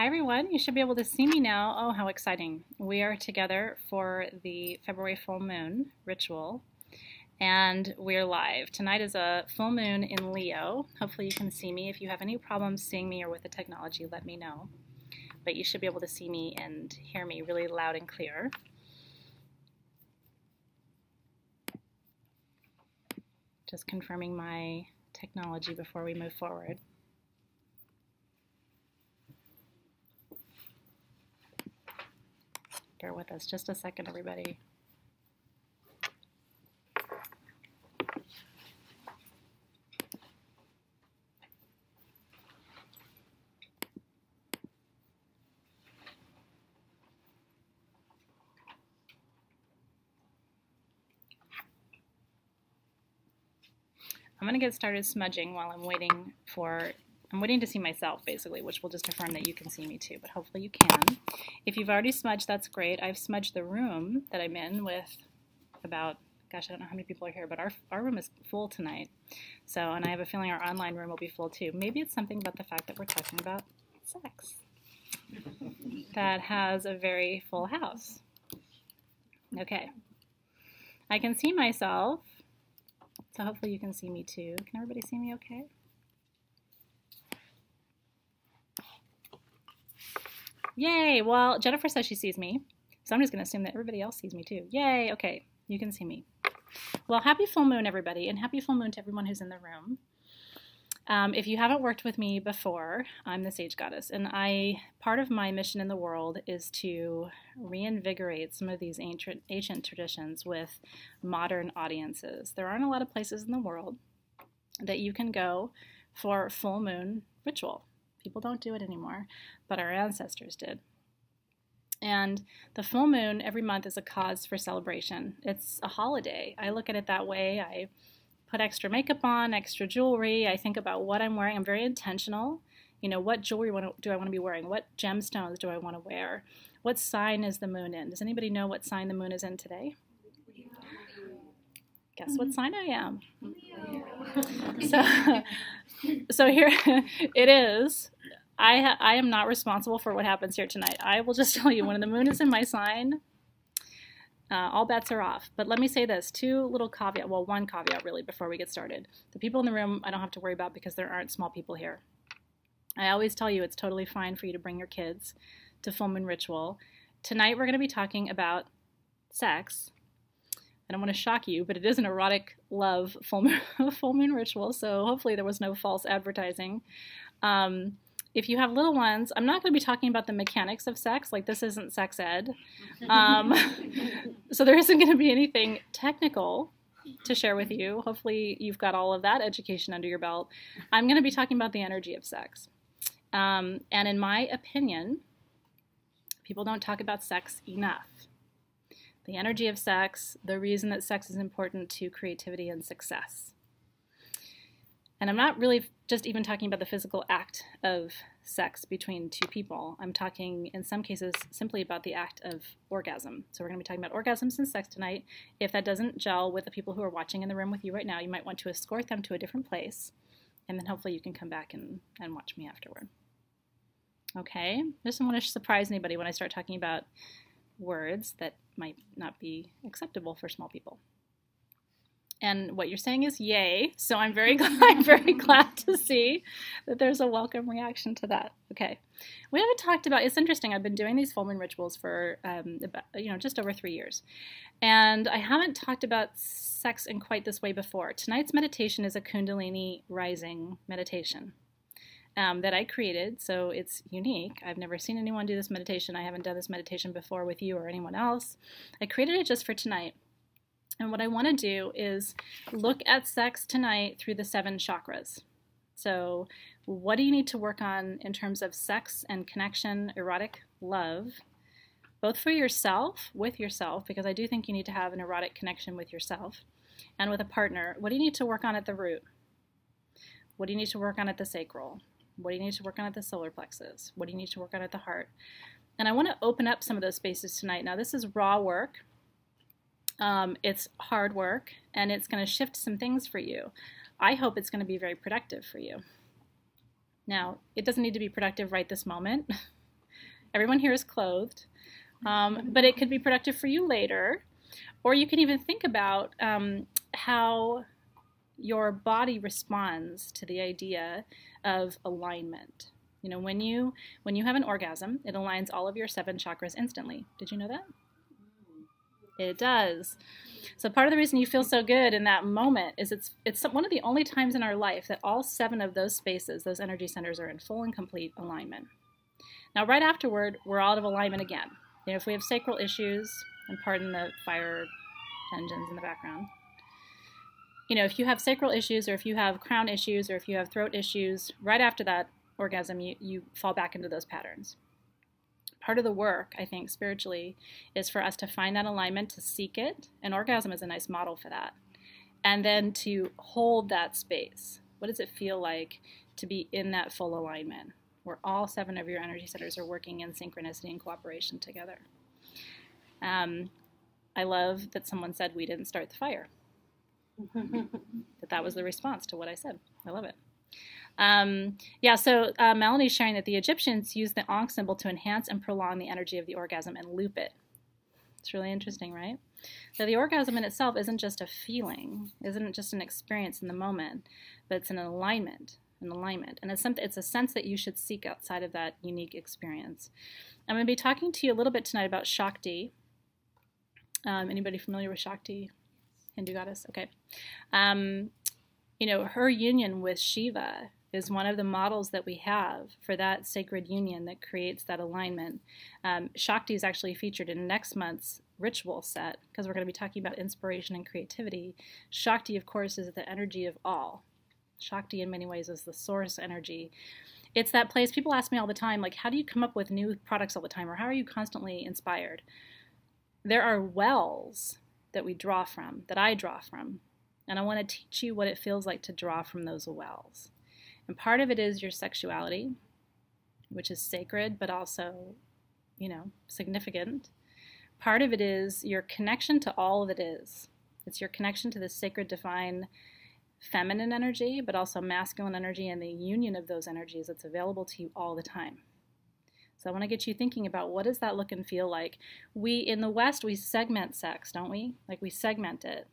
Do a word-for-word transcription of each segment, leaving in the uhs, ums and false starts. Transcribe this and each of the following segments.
Hi everyone, you should be able to see me now. Oh, how exciting. We are together for the February full moon ritual and we're live. Tonight is a full moon in Leo. Hopefully you can see me. If you have any problems seeing me or with the technology, let me know. But you should be able to see me and hear me really loud and clear. Just confirming my technology before we move forward. Bear with us just a second, everybody. I'm going to get started smudging while I'm waiting for, I'm waiting to see myself basically, which will just affirm that you can see me too, but hopefully you can. If you've already smudged, that's great. I've smudged the room that I'm in with about, gosh, I don't know how many people are here, but our, our room is full tonight. So, and I have a feeling our online room will be full too. Maybe it's something about the fact that we're talking about sex that has a very full house. Okay. I can see myself. So hopefully you can see me too. Can everybody see me okay? Yay! Well, Jennifer says she sees me, so I'm just going to assume that everybody else sees me too. Yay! Okay, you can see me. Well, happy full moon, everybody, and happy full moon to everyone who's in the room. Um, if you haven't worked with me before, I'm the Sage Goddess, and I part of my mission in the world is to reinvigorate some of these ancient, ancient traditions with modern audiences. There aren't a lot of places in the world that you can go for full moon ritual. People don't do it anymore, but our ancestors did. And the full moon every month is a cause for celebration. It's a holiday. I look at it that way. I put extra makeup on, extra jewelry. I think about what I'm wearing. I'm very intentional. You know, what jewelry do I want to be wearing? What gemstones do I want to wear? What sign is the moon in? Does anybody know what sign the moon is in today? Guess what sign I am? So, so here it is. I, ha I am not responsible for what happens here tonight. I will just tell you, when the moon is in my sign, Uh, all bets are off. But let me say this, two little caveat, well, one caveat really before we get started. The people in the room I don't have to worry about because there aren't small people here. I always tell you it's totally fine for you to bring your kids to full moon ritual. Tonight we're going to be talking about sex. I don't want to shock you, but it is an erotic love full moon, full moon ritual, so hopefully there was no false advertising. Um, If you have little ones, I'm not going to be talking about the mechanics of sex, like this isn't sex ed. Um, so there isn't going to be anything technical to share with you. Hopefully you've got all of that education under your belt. I'm going to be talking about the energy of sex. Um, and in my opinion, people don't talk about sex enough. The energy of sex, the reason that sex is important to creativity and success. And I'm not really just even talking about the physical act of sex between two people. I'm talking, in some cases, simply about the act of orgasm. So we're going to be talking about orgasms and sex tonight. If that doesn't gel with the people who are watching in the room with you right now, you might want to escort them to a different place, and then hopefully you can come back and, and watch me afterward. Okay? I just don't want to surprise anybody when I start talking about words that might not be acceptable for small people. And what you're saying is yay, so I'm very glad, I'm very glad to see that there's a welcome reaction to that. Okay, we haven't talked about, it's interesting, I've been doing these full moon rituals for, um, about, you know, just over three years. And I haven't talked about sex in quite this way before. Tonight's meditation is a Kundalini rising meditation um, that I created, so it's unique. I've never seen anyone do this meditation. I haven't done this meditation before with you or anyone else. I created it just for tonight. And what I want to do is look at sex tonight through the seven chakras. So what do you need to work on in terms of sex and connection, erotic love, both for yourself, with yourself, because I do think you need to have an erotic connection with yourself, and with a partner. What do you need to work on at the root? What do you need to work on at the sacral? What do you need to work on at the solar plexus? What do you need to work on at the heart? And I want to open up some of those spaces tonight. Now this is raw work. Um, it's hard work, and it's going to shift some things for you. I hope it's going to be very productive for you. Now, it doesn't need to be productive right this moment. Everyone here is clothed, um, but it could be productive for you later. Or you can even think about um, how your body responds to the idea of alignment. You know, when you when you have an orgasm, it aligns all of your seven chakras instantly. Did you know that? It does. So part of the reason you feel so good in that moment is it's it's one of the only times in our life that all seven of those spaces, those energy centers, are in full and complete alignment. Now, right afterward, we're out of alignment again. You know, if we have sacral issues, and pardon the fire engines in the background. You know, if you have sacral issues, or if you have crown issues, or if you have throat issues, right after that orgasm, you, you fall back into those patterns. Part of the work, I think, spiritually, is for us to find that alignment, to seek it, and orgasm is a nice model for that, and then to hold that space. What does it feel like to be in that full alignment, where all seven of your energy centers are working in synchronicity and cooperation together? Um, I love that someone said we didn't start the fire, that that was the response to what I said. I love it. Um, yeah, so uh, Melanie's sharing that the Egyptians used the Ankh symbol to enhance and prolong the energy of the orgasm and loop it. It's really interesting, right? So the orgasm in itself isn't just a feeling, isn't just an experience in the moment, but it's an alignment, an alignment. And it's, something, it's a sense that you should seek outside of that unique experience. I'm going to be talking to you a little bit tonight about Shakti. Um, anybody familiar with Shakti, Hindu goddess? Okay. Um, you know, her union with Shiva is one of the models that we have for that sacred union that creates that alignment. Um, Shakti is actually featured in next month's ritual set, because we're going to be talking about inspiration and creativity. Shakti, of course, is the energy of all. Shakti, in many ways, is the source energy. It's that place, people ask me all the time, like, how do you come up with new products all the time, or how are you constantly inspired? There are wells that we draw from, that I draw from, and I want to teach you what it feels like to draw from those wells. And part of it is your sexuality, which is sacred, but also, you know, significant. Part of it is your connection to all that is. It's your connection to the sacred, divine, feminine energy, but also masculine energy, and the union of those energies that's available to you all the time. So I want to get you thinking about, what does that look and feel like? We, in the West, we segment sex, don't we? Like, we segment it.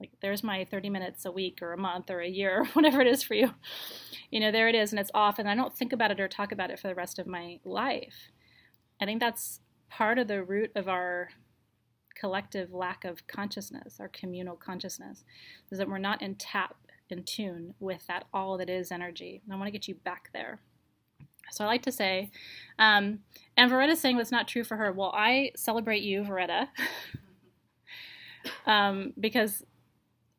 Like, there's my thirty minutes a week or a month or a year or whatever it is for you. You know, there it is, and it's off, and I don't think about it or talk about it for the rest of my life. I think that's part of the root of our collective lack of consciousness, our communal consciousness, is that we're not in tap, in tune with that all that is energy. And I want to get you back there. So I like to say, um, and Veretta's saying what's not true for her. Well, I celebrate you, Veretta, um, because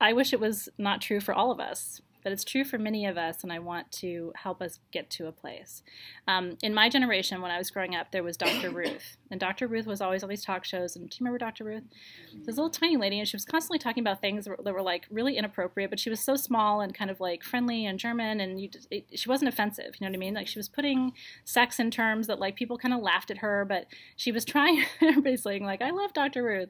I wish it was not true for all of us, but it's true for many of us, and I want to help us get to a place. Um, in my generation, when I was growing up, there was Doctor Ruth, and Doctor Ruth was always on these talk shows, and do you remember Doctor Ruth? She was a little tiny lady, and she was constantly talking about things that were, that were like really inappropriate, but she was so small and kind of like friendly and German, and you, it, she wasn't offensive, you know what I mean? Like, she was putting sex in terms that like people kind of laughed at her, but she was trying, everybody's saying like, I love Doctor Ruth.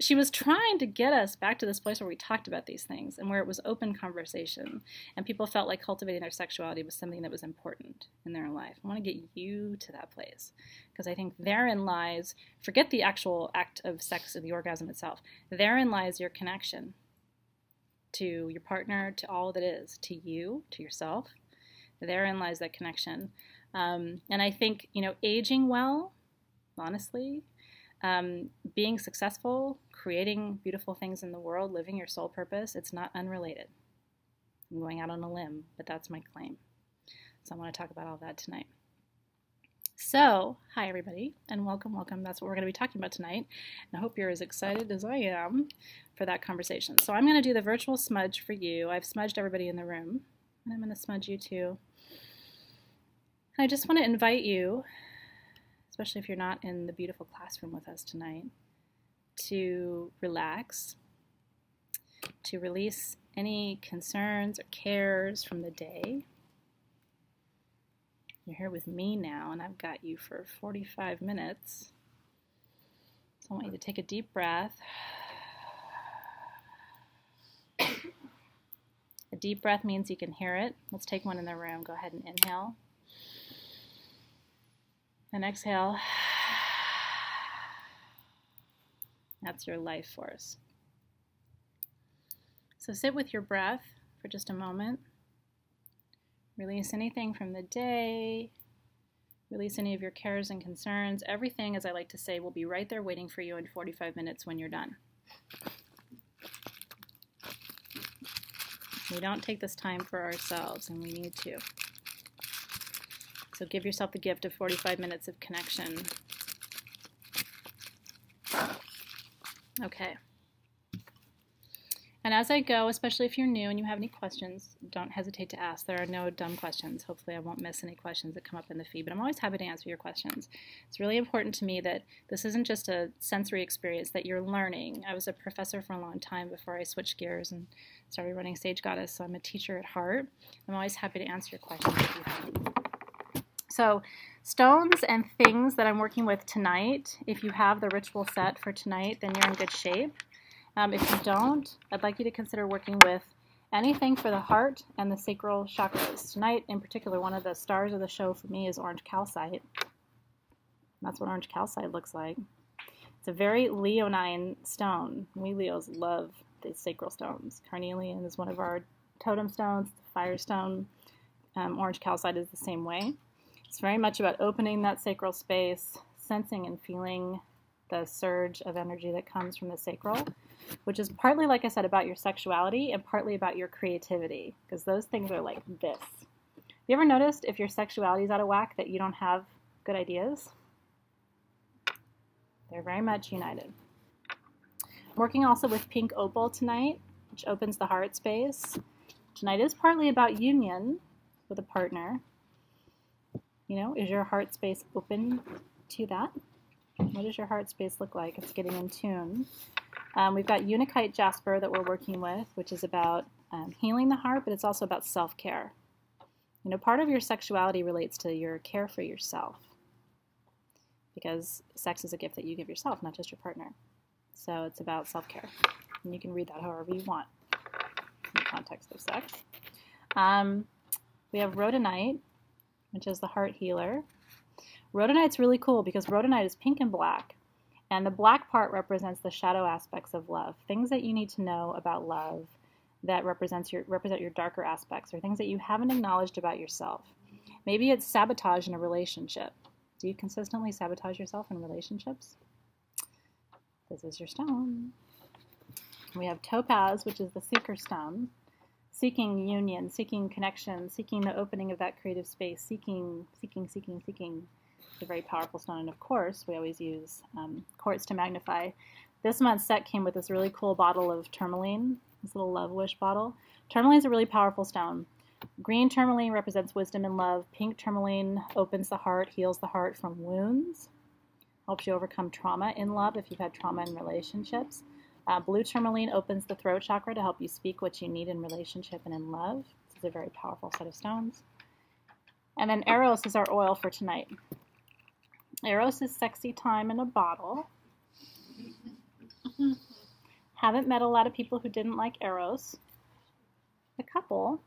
She was trying to get us back to this place where we talked about these things and where it was open conversation. And people felt like cultivating their sexuality was something that was important in their life. I want to get you to that place, because I think therein lies, forget the actual act of sex and the orgasm itself, therein lies your connection to your partner, to all that is, to you, to yourself. Therein lies that connection. Um, and I think, you know, aging well, honestly, um, being successful, creating beautiful things in the world, living your soul purpose, it's not unrelated. I'm going out on a limb, but that's my claim. So I want to talk about all that tonight. So, hi everybody, and welcome, welcome. That's what we're going to be talking about tonight. And I hope you're as excited as I am for that conversation. So I'm going to do the virtual smudge for you. I've smudged everybody in the room, and I'm going to smudge you too. And I just want to invite you, especially if you're not in the beautiful classroom with us tonight, to relax, to release any concerns or cares from the day. You're here with me now, and I've got you for forty-five minutes. So I want you to take a deep breath. A deep breath means you can hear it. Let's take one in the room. Go ahead and inhale. and exhale. That's your life force. So sit with your breath for just a moment. Release anything from the day. Release any of your cares and concerns. Everything, as I like to say, will be right there waiting for you in forty-five minutes when you're done. We don't take this time for ourselves, and we need to. So give yourself the gift of forty-five minutes of connection. Okay. And as I go, especially if you're new and you have any questions, don't hesitate to ask. There are no dumb questions. Hopefully I won't miss any questions that come up in the feed, but I'm always happy to answer your questions. It's really important to me that this isn't just a sensory experience, that you're learning. I was a professor for a long time before I switched gears and started running Sage Goddess, so I'm a teacher at heart. I'm always happy to answer your questions if you have. So stones and things that I'm working with tonight, if you have the ritual set for tonight, then you're in good shape. Um, if you don't, I'd like you to consider working with anything for the heart and the sacral chakras. Tonight, in particular, one of the stars of the show for me is orange calcite. That's what orange calcite looks like. It's a very Leonine stone. We Leos love these sacral stones. Carnelian is one of our totem stones, the fire stone. Um, orange calcite is the same way. It's very much about opening that sacral space, sensing and feeling the surge of energy that comes from the sacral, which is partly, like I said, about your sexuality and partly about your creativity, because those things are like this. Have you ever noticed if your sexuality is out of whack that you don't have good ideas? They're very much united. I'm working also with pink opal tonight, which opens the heart space. Tonight is partly about union with a partner. You know, is your heart space open to that? What does your heart space look like? It's getting in tune. Um, we've got Unikite Jasper that we're working with, which is about um, healing the heart, but it's also about self-care. You know, part of your sexuality relates to your care for yourself, because sex is a gift that you give yourself, not just your partner. So it's about self-care. And you can read that however you want in the context of sex. Um, we have Rhodonite, which is the heart healer. Rhodonite's really cool because rhodonite is pink and black, and the black part represents the shadow aspects of love, things that you need to know about love that represents your, represent your darker aspects or things that you haven't acknowledged about yourself. Maybe it's sabotage in a relationship. Do you consistently sabotage yourself in relationships? This is your stone. We have topaz, which is the seeker stone, seeking union, seeking connection, seeking the opening of that creative space, seeking, seeking, seeking, seeking. A very powerful stone, and of course we always use um, quartz to magnify. This month's set came with this really cool bottle of tourmaline, this little love wish bottle. Tourmaline is a really powerful stone. Green tourmaline represents wisdom and love. Pink tourmaline opens the heart, heals the heart from wounds, helps you overcome trauma in love if you've had trauma in relationships. Uh, blue tourmaline opens the throat chakra to help you speak what you need in relationship and in love. This is a very powerful set of stones. And then eros is our oil for tonight. Eros is sexy time in a bottle. Haven't met a lot of people who didn't like Eros. A couple.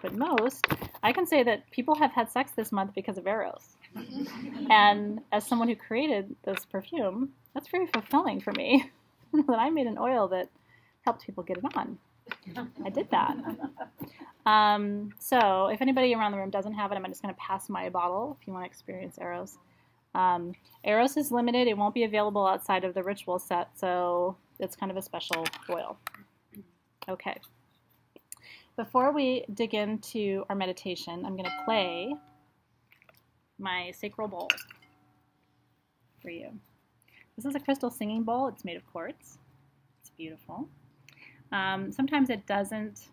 But most. I can say that people have had sex this month because of Eros. And as someone who created this perfume, that's very fulfilling for me. That I made an oil that helped people get it on. I did that. Um, so if anybody around the room doesn't have it, I'm just going to pass my bottle if you want to experience Eros. Um, Eros is limited. It won't be available outside of the ritual set, so it's kind of a special oil. Okay. Before we dig into our meditation, I'm going to play my sacral bowl for you. This is a crystal singing bowl. It's made of quartz. It's beautiful. Um, sometimes it doesn't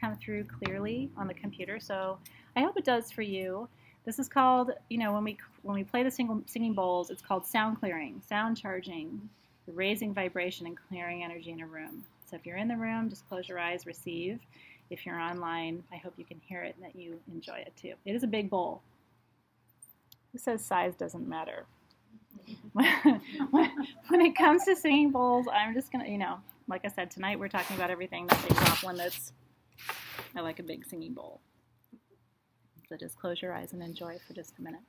come through clearly on the computer, so I hope it does for you. This is called, you know, when we when we play the single, singing bowls, it's called sound clearing, sound charging, raising vibration and clearing energy in a room. So if you're in the room, just close your eyes, receive. If you're online, I hope you can hear it and that you enjoy it too. It is a big bowl. Who says size doesn't matter? When it comes to singing bowls, I'm just going to, you know, like I said, tonight we're talking about everything. That's a drop one that's, I like a big singing bowl. that is, close your eyes and enjoy for just a minute.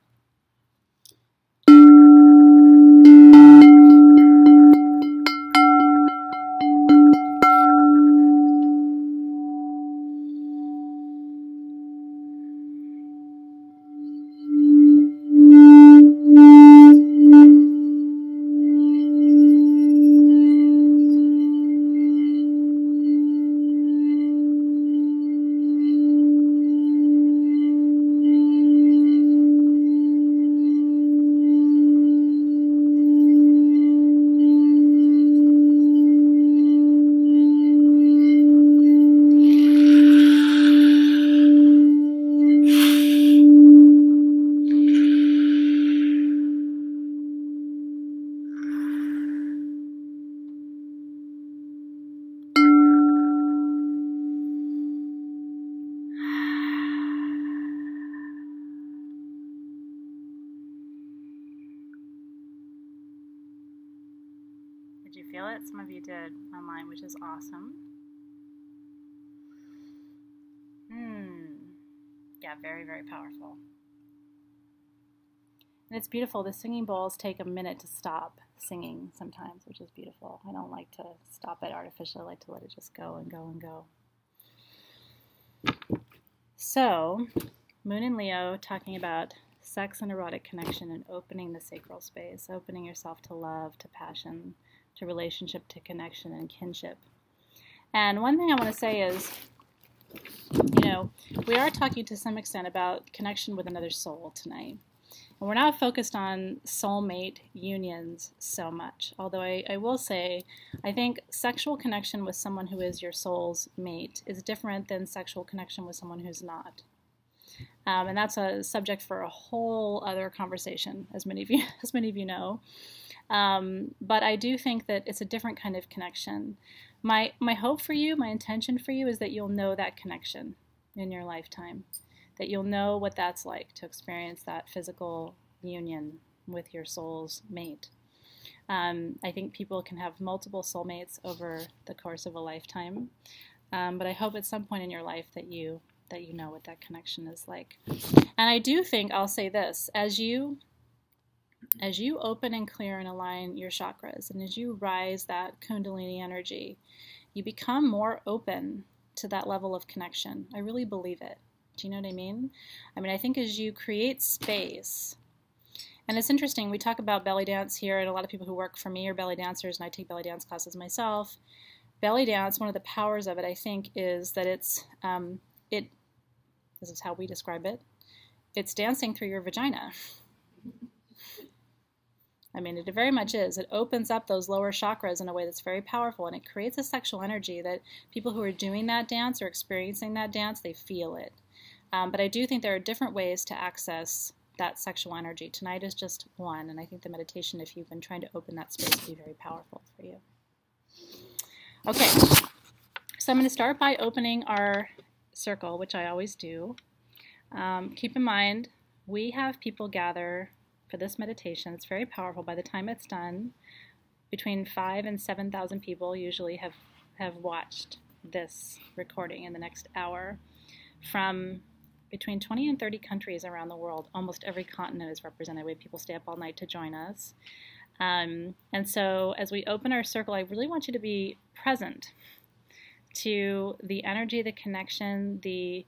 Did you feel it? Some of you did online, which is awesome. Hmm. Yeah, very, very powerful. And it's beautiful. The singing bowls take a minute to stop singing sometimes, which is beautiful. I don't like to stop it artificially. I like to let it just go and go and go. So, Moon and Leo talking about sex and erotic connection and opening the sacral space, opening yourself to love, to passion, to relationship, to connection, and kinship. And one thing I want to say is, you know, we are talking to some extent about connection with another soul tonight. And we're not focused on soulmate unions so much, although I, I will say, I think sexual connection with someone who is your soul's mate is different than sexual connection with someone who's not. Um, and that's a subject for a whole other conversation, as many of you, as many of you know. Um, but I do think that it's a different kind of connection. My, my hope for you, my intention for you is that you'll know that connection in your lifetime, that you'll know what that's like to experience that physical union with your soul's mate. Um, I think people can have multiple soulmates over the course of a lifetime, um, but I hope at some point in your life that you, that you know what that connection is like. And I do think, I'll say this, as you... As you open and clear and align your chakras, and as you rise that kundalini energy, you become more open to that level of connection. I really believe it. Do you know what I mean? I mean, I think as you create space, and it's interesting, we talk about belly dance here, and a lot of people who work for me are belly dancers, and I take belly dance classes myself. Belly dance, one of the powers of it, I think, is that it's, um, it, this is how we describe it, it's dancing through your vagina. I mean, it very much is. It opens up those lower chakras in a way that's very powerful, and it creates a sexual energy that people who are doing that dance or experiencing that dance, they feel it. Um, but I do think there are different ways to access that sexual energy. Tonight is just one, and I think the meditation, if you've been trying to open that space, will be very powerful for you. Okay, so I'm going to start by opening our circle, which I always do. Um, keep in mind, we have people gather for this meditation. It's very powerful. By the time it's done, between five and seven thousand people usually have have watched this recording in the next hour from between twenty and thirty countries around the world. Almost every continent is represented. We have people stay up all night to join us. Um, and so as we open our circle, I really want you to be present to the energy, the connection, the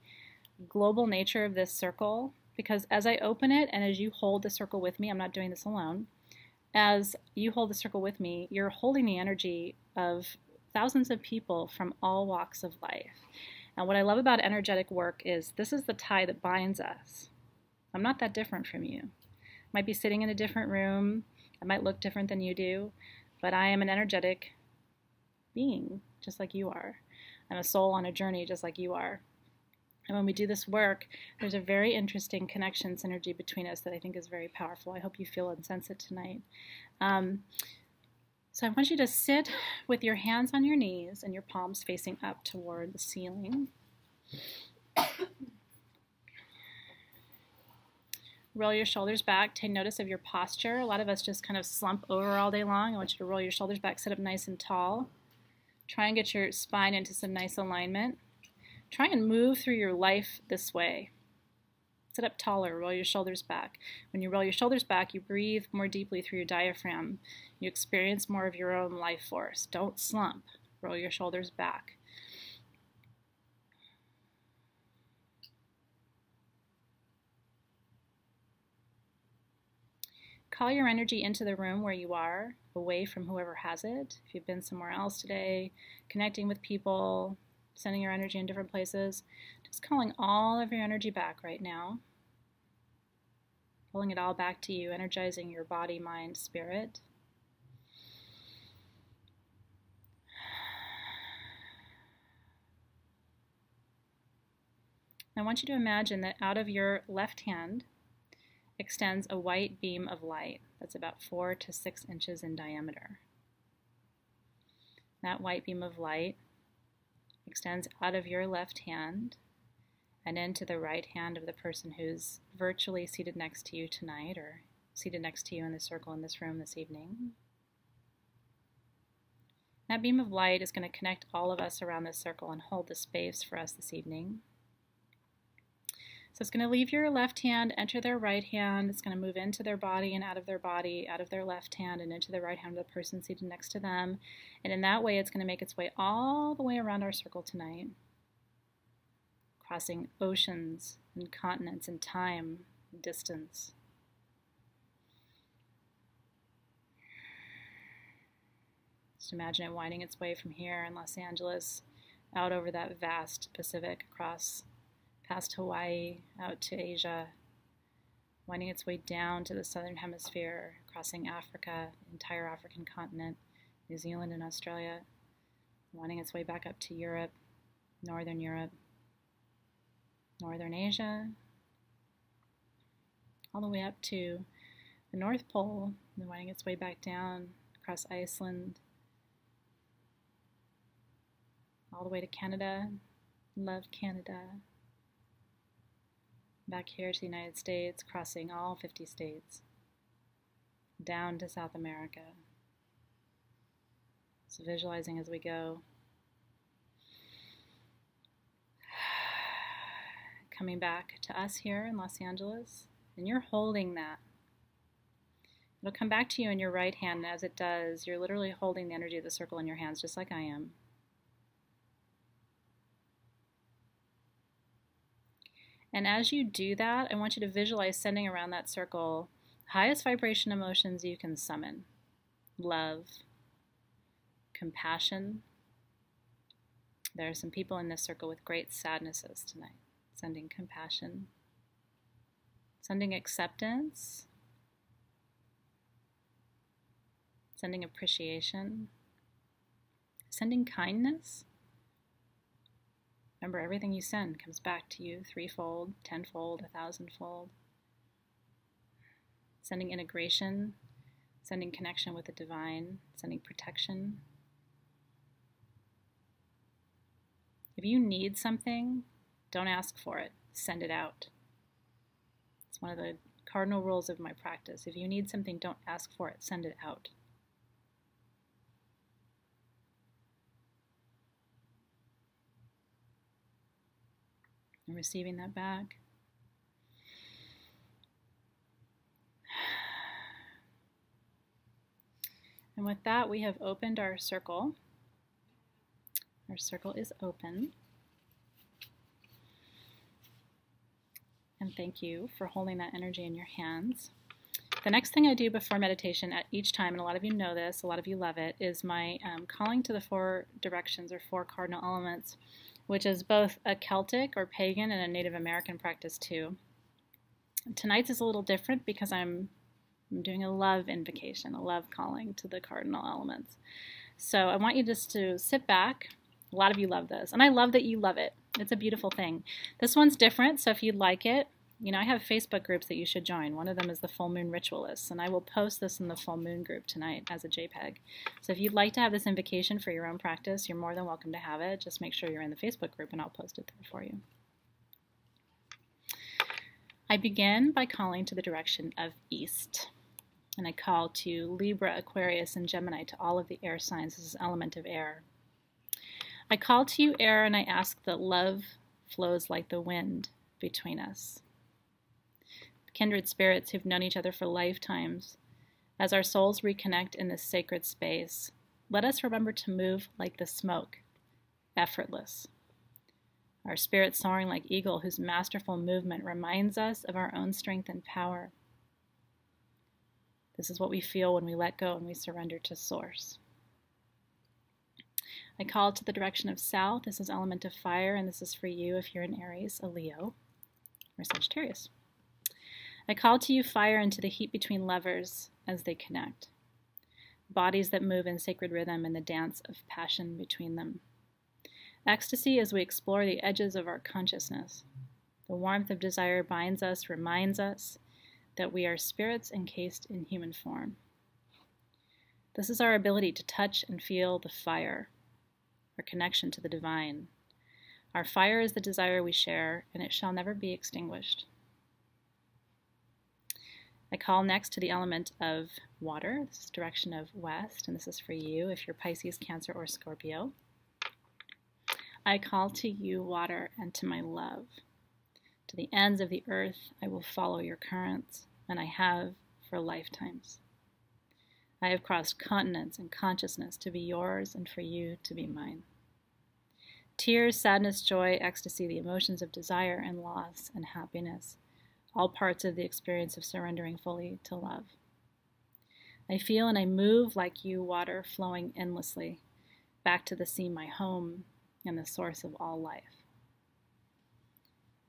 global nature of this circle. Because as I open it and as you hold the circle with me, I'm not doing this alone, as you hold the circle with me, you're holding the energy of thousands of people from all walks of life. And what I love about energetic work is this is the tie that binds us. I'm not that different from you. I might be sitting in a different room, I might look different than you do, but I am an energetic being, just like you are. I'm a soul on a journey, just like you are. And when we do this work, there's a very interesting connection synergy between us that I think is very powerful. I hope you feel and sense it tonight. Um, so I want you to sit with your hands on your knees and your palms facing up toward the ceiling. Roll your shoulders back. Take notice of your posture. A lot of us just kind of slump over all day long. I want you to roll your shoulders back, sit up nice and tall. Try and get your spine into some nice alignment. Try and move through your life this way. Sit up taller, roll your shoulders back. When you roll your shoulders back, you breathe more deeply through your diaphragm. You experience more of your own life force. Don't slump. Roll your shoulders back. Call your energy into the room where you are, away from whoever has it. If you've been somewhere else today, connecting with people, sending your energy in different places, just calling all of your energy back right now. Pulling it all back to you, energizing your body, mind, spirit. I want you to imagine that out of your left hand extends a white beam of light that's about four to six inches in diameter. That white beam of light extends out of your left hand and into the right hand of the person who's virtually seated next to you tonight, or seated next to you in the circle in this room this evening. That beam of light is going to connect all of us around this circle and hold the space for us this evening. So it's going to leave your left hand, enter their right hand. It's going to move into their body and out of their body, out of their left hand and into the right hand of the person seated next to them. And in that way, it's going to make its way all the way around our circle tonight, crossing oceans and continents and time and distance. Just imagine it winding its way from here in Los Angeles out over that vast Pacific, across past Hawaii, out to Asia, winding its way down to the southern hemisphere, crossing Africa, the entire African continent, New Zealand and Australia, winding its way back up to Europe, northern Europe, northern Asia, all the way up to the North Pole, and winding its way back down across Iceland, all the way to Canada. Love Canada. Back here to the United States, crossing all fifty states, down to South America. So visualizing as we go. Coming back to us here in Los Angeles, and you're holding that. It'll come back to you in your right hand, and as it does, you're literally holding the energy of the circle in your hands, just like I am. And as you do that, I want you to visualize sending around that circle highest vibration emotions you can summon. Love, compassion. There are some people in this circle with great sadnesses tonight. Sending compassion. Sending acceptance. Sending appreciation. Sending kindness. Remember, everything you send comes back to you threefold, tenfold, a thousandfold. Sending integration, sending connection with the divine, sending protection. If you need something, don't ask for it. Send it out. It's one of the cardinal rules of my practice. If you need something, don't ask for it. Send it out. And receiving that back. And with that, we have opened our circle. Our circle is open. And thank you for holding that energy in your hands. The next thing I do before meditation at each time, and a lot of you know this, a lot of you love it, is my um, calling to the four directions or four cardinal elements, which is both a Celtic or pagan and a Native American practice too. Tonight's is a little different because I'm, I'm doing a love invocation, a love calling to the cardinal elements. So I want you just to sit back. A lot of you love this, and I love that you love it. It's a beautiful thing. This one's different, so if you'd like it, you know, I have Facebook groups that you should join. One of them is the Full Moon Ritualists, and I will post this in the Full Moon group tonight as a JPEG. So if you'd like to have this invocation for your own practice, you're more than welcome to have it. Just make sure you're in the Facebook group, and I'll post it there for you. I begin by calling to the direction of east, and I call to Libra, Aquarius, and Gemini, to all of the air signs. This is element of air. I call to you, air, and I ask that love flows like the wind between us. kindred spirits who've known each other for lifetimes. As our souls reconnect in this sacred space, let us remember to move like the smoke, effortless. Our spirit soaring like eagle whose masterful movement reminds us of our own strength and power. This is what we feel when we let go and we surrender to Source. I call to the direction of south. This is element of fire, and this is for you if you're an Aries, a Leo, or Sagittarius. I call to you fire into the heat between lovers as they connect. Bodies that move in sacred rhythm and the dance of passion between them. Ecstasy as we explore the edges of our consciousness. The warmth of desire binds us, reminds us that we are spirits encased in human form. This is our ability to touch and feel the fire, our connection to the divine. Our fire is the desire we share, and it shall never be extinguished. I call next to the element of water. This is direction of west, and this is for you if you're Pisces, Cancer, or Scorpio. I call to you, water, and to my love. To the ends of the earth, I will follow your currents, and I have for lifetimes. I have crossed continents and consciousness to be yours and for you to be mine. Tears, sadness, joy, ecstasy, the emotions of desire and loss and happiness, all parts of the experience of surrendering fully to love. I feel and I move like you, water, flowing endlessly, back to the sea, my home, and the source of all life.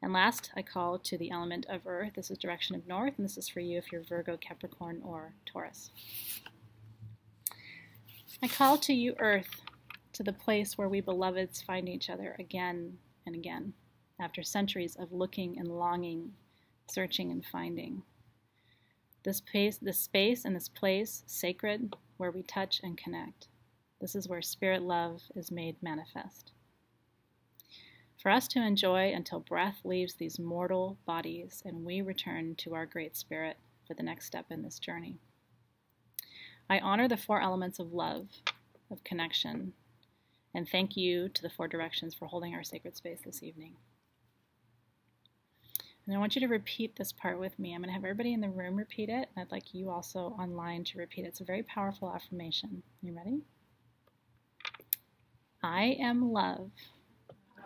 And last, I call to the element of earth. This is direction of north, and this is for you if you're Virgo, Capricorn, or Taurus. I call to you, earth, to the place where we beloveds find each other again and again, after centuries of looking and longing, searching and finding. This space, this space and this place, sacred, where we touch and connect. This is where spirit love is made manifest. For us to enjoy until breath leaves these mortal bodies and we return to our great spirit for the next step in this journey. I honor the four elements of love, of connection, and thank you to the four directions for holding our sacred space this evening. And I want you to repeat this part with me. I'm going to have everybody in the room repeat it, and I'd like you also online to repeat it. It's a very powerful affirmation. You ready? I am love.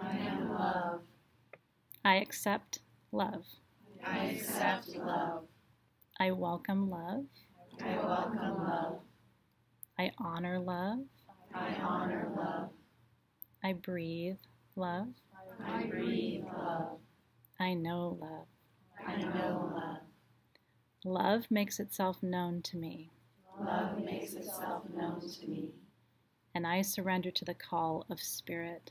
I am love. I accept love. I accept love. I welcome love. I welcome love. I honor love. I honor love. I breathe love. I breathe love. I know love. I know love. Love makes itself known to me. Love makes itself known to me. And I surrender to the call of spirit.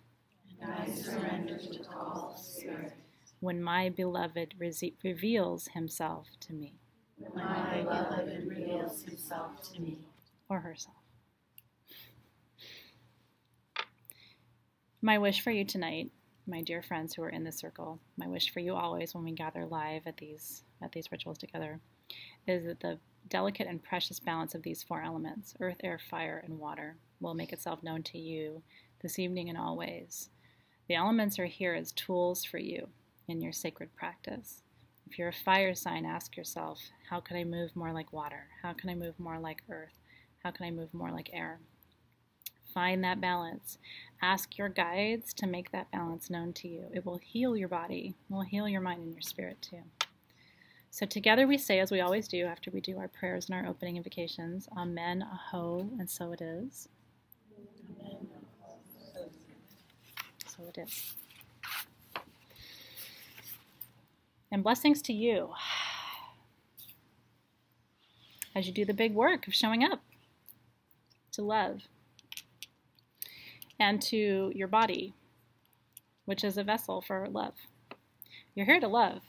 And I surrender to the call of spirit. When my beloved reveals himself to me. When my beloved reveals himself to me. Or herself. My wish for you tonight, my dear friends who are in the circle, my wish for you always when we gather live at these, at these rituals together, is that the delicate and precious balance of these four elements, earth, air, fire, and water, will make itself known to you this evening and always. The elements are here as tools for you in your sacred practice. If you're a fire sign, ask yourself, how can I move more like water? How can I move more like earth? How can I move more like air? Find that balance. Ask your guides to make that balance known to you. It will heal your body. It will heal your mind and your spirit too. So together we say, as we always do after we do our prayers and our opening invocations, Amen, Aho, and so it is. Amen. So it is. And blessings to you as you do the big work of showing up to love and to your body, which is a vessel for love. You're here to love.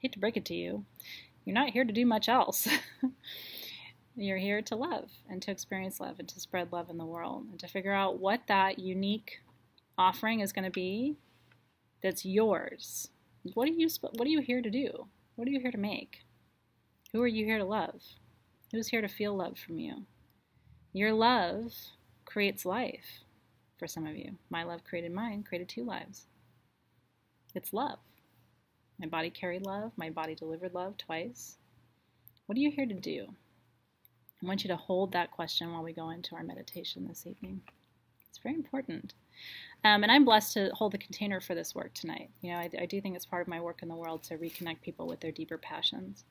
Hate to break it to you, you're not here to do much else. You're here to love and to experience love and to spread love in the world and to figure out what that unique offering is going to be that's yours. What are you, what are you here to do? What are you here to make? Who are you here to love? Who's here to feel love from you? Your love creates life for some of you. My love created mine, created two lives. It's love. My body carried love. My body delivered love twice. What are you here to do? I want you to hold that question while we go into our meditation this evening. It's very important. Um, and I'm blessed to hold the container for this work tonight. You know, I, I do think it's part of my work in the world to reconnect people with their deeper passions,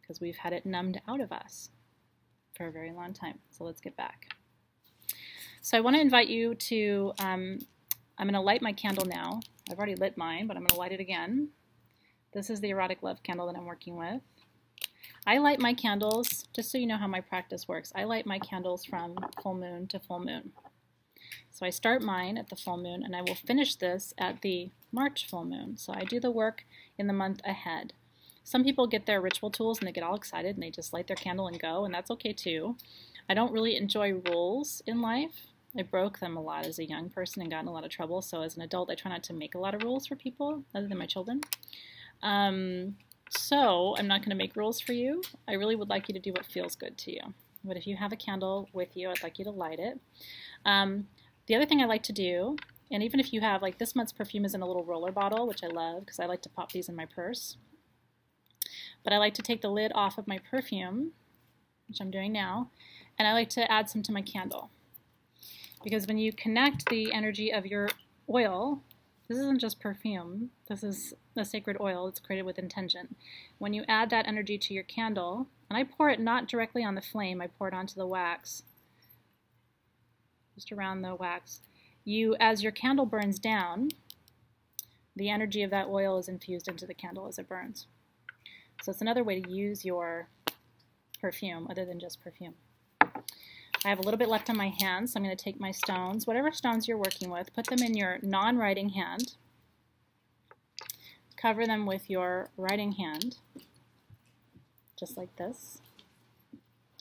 because we've had it numbed out of us for a very long time. So let's get back. So I want to invite you to, um, I'm going to light my candle now. I've already lit mine, but I'm going to light it again. This is the erotic love candle that I'm working with. I light my candles, just so you know how my practice works, I light my candles from full moon to full moon. So I start mine at the full moon, and I will finish this at the March full moon. So I do the work in the month ahead. Some people get their ritual tools, and they get all excited, and they just light their candle and go, and that's okay too. I don't really enjoy rules in life. I broke them a lot as a young person and got in a lot of trouble, so as an adult I try not to make a lot of rules for people, other than my children. Um, so I'm not going to make rules for you. I really would like you to do what feels good to you. But if you have a candle with you, I'd like you to light it. Um, the other thing I like to do, and even if you have, like this month's perfume is in a little roller bottle, which I love because I like to pop these in my purse. But I like to take the lid off of my perfume, which I'm doing now, and I like to add some to my candle. Because when you connect the energy of your oil, this isn't just perfume, this is a sacred oil, it's created with intention. When you add that energy to your candle, and I pour it not directly on the flame, I pour it onto the wax, just around the wax, you, as your candle burns down, the energy of that oil is infused into the candle as it burns. So it's another way to use your perfume, other than just perfume. I have a little bit left on my hand, so I'm going to take my stones, whatever stones you're working with, put them in your non-writing hand, cover them with your writing hand, just like this,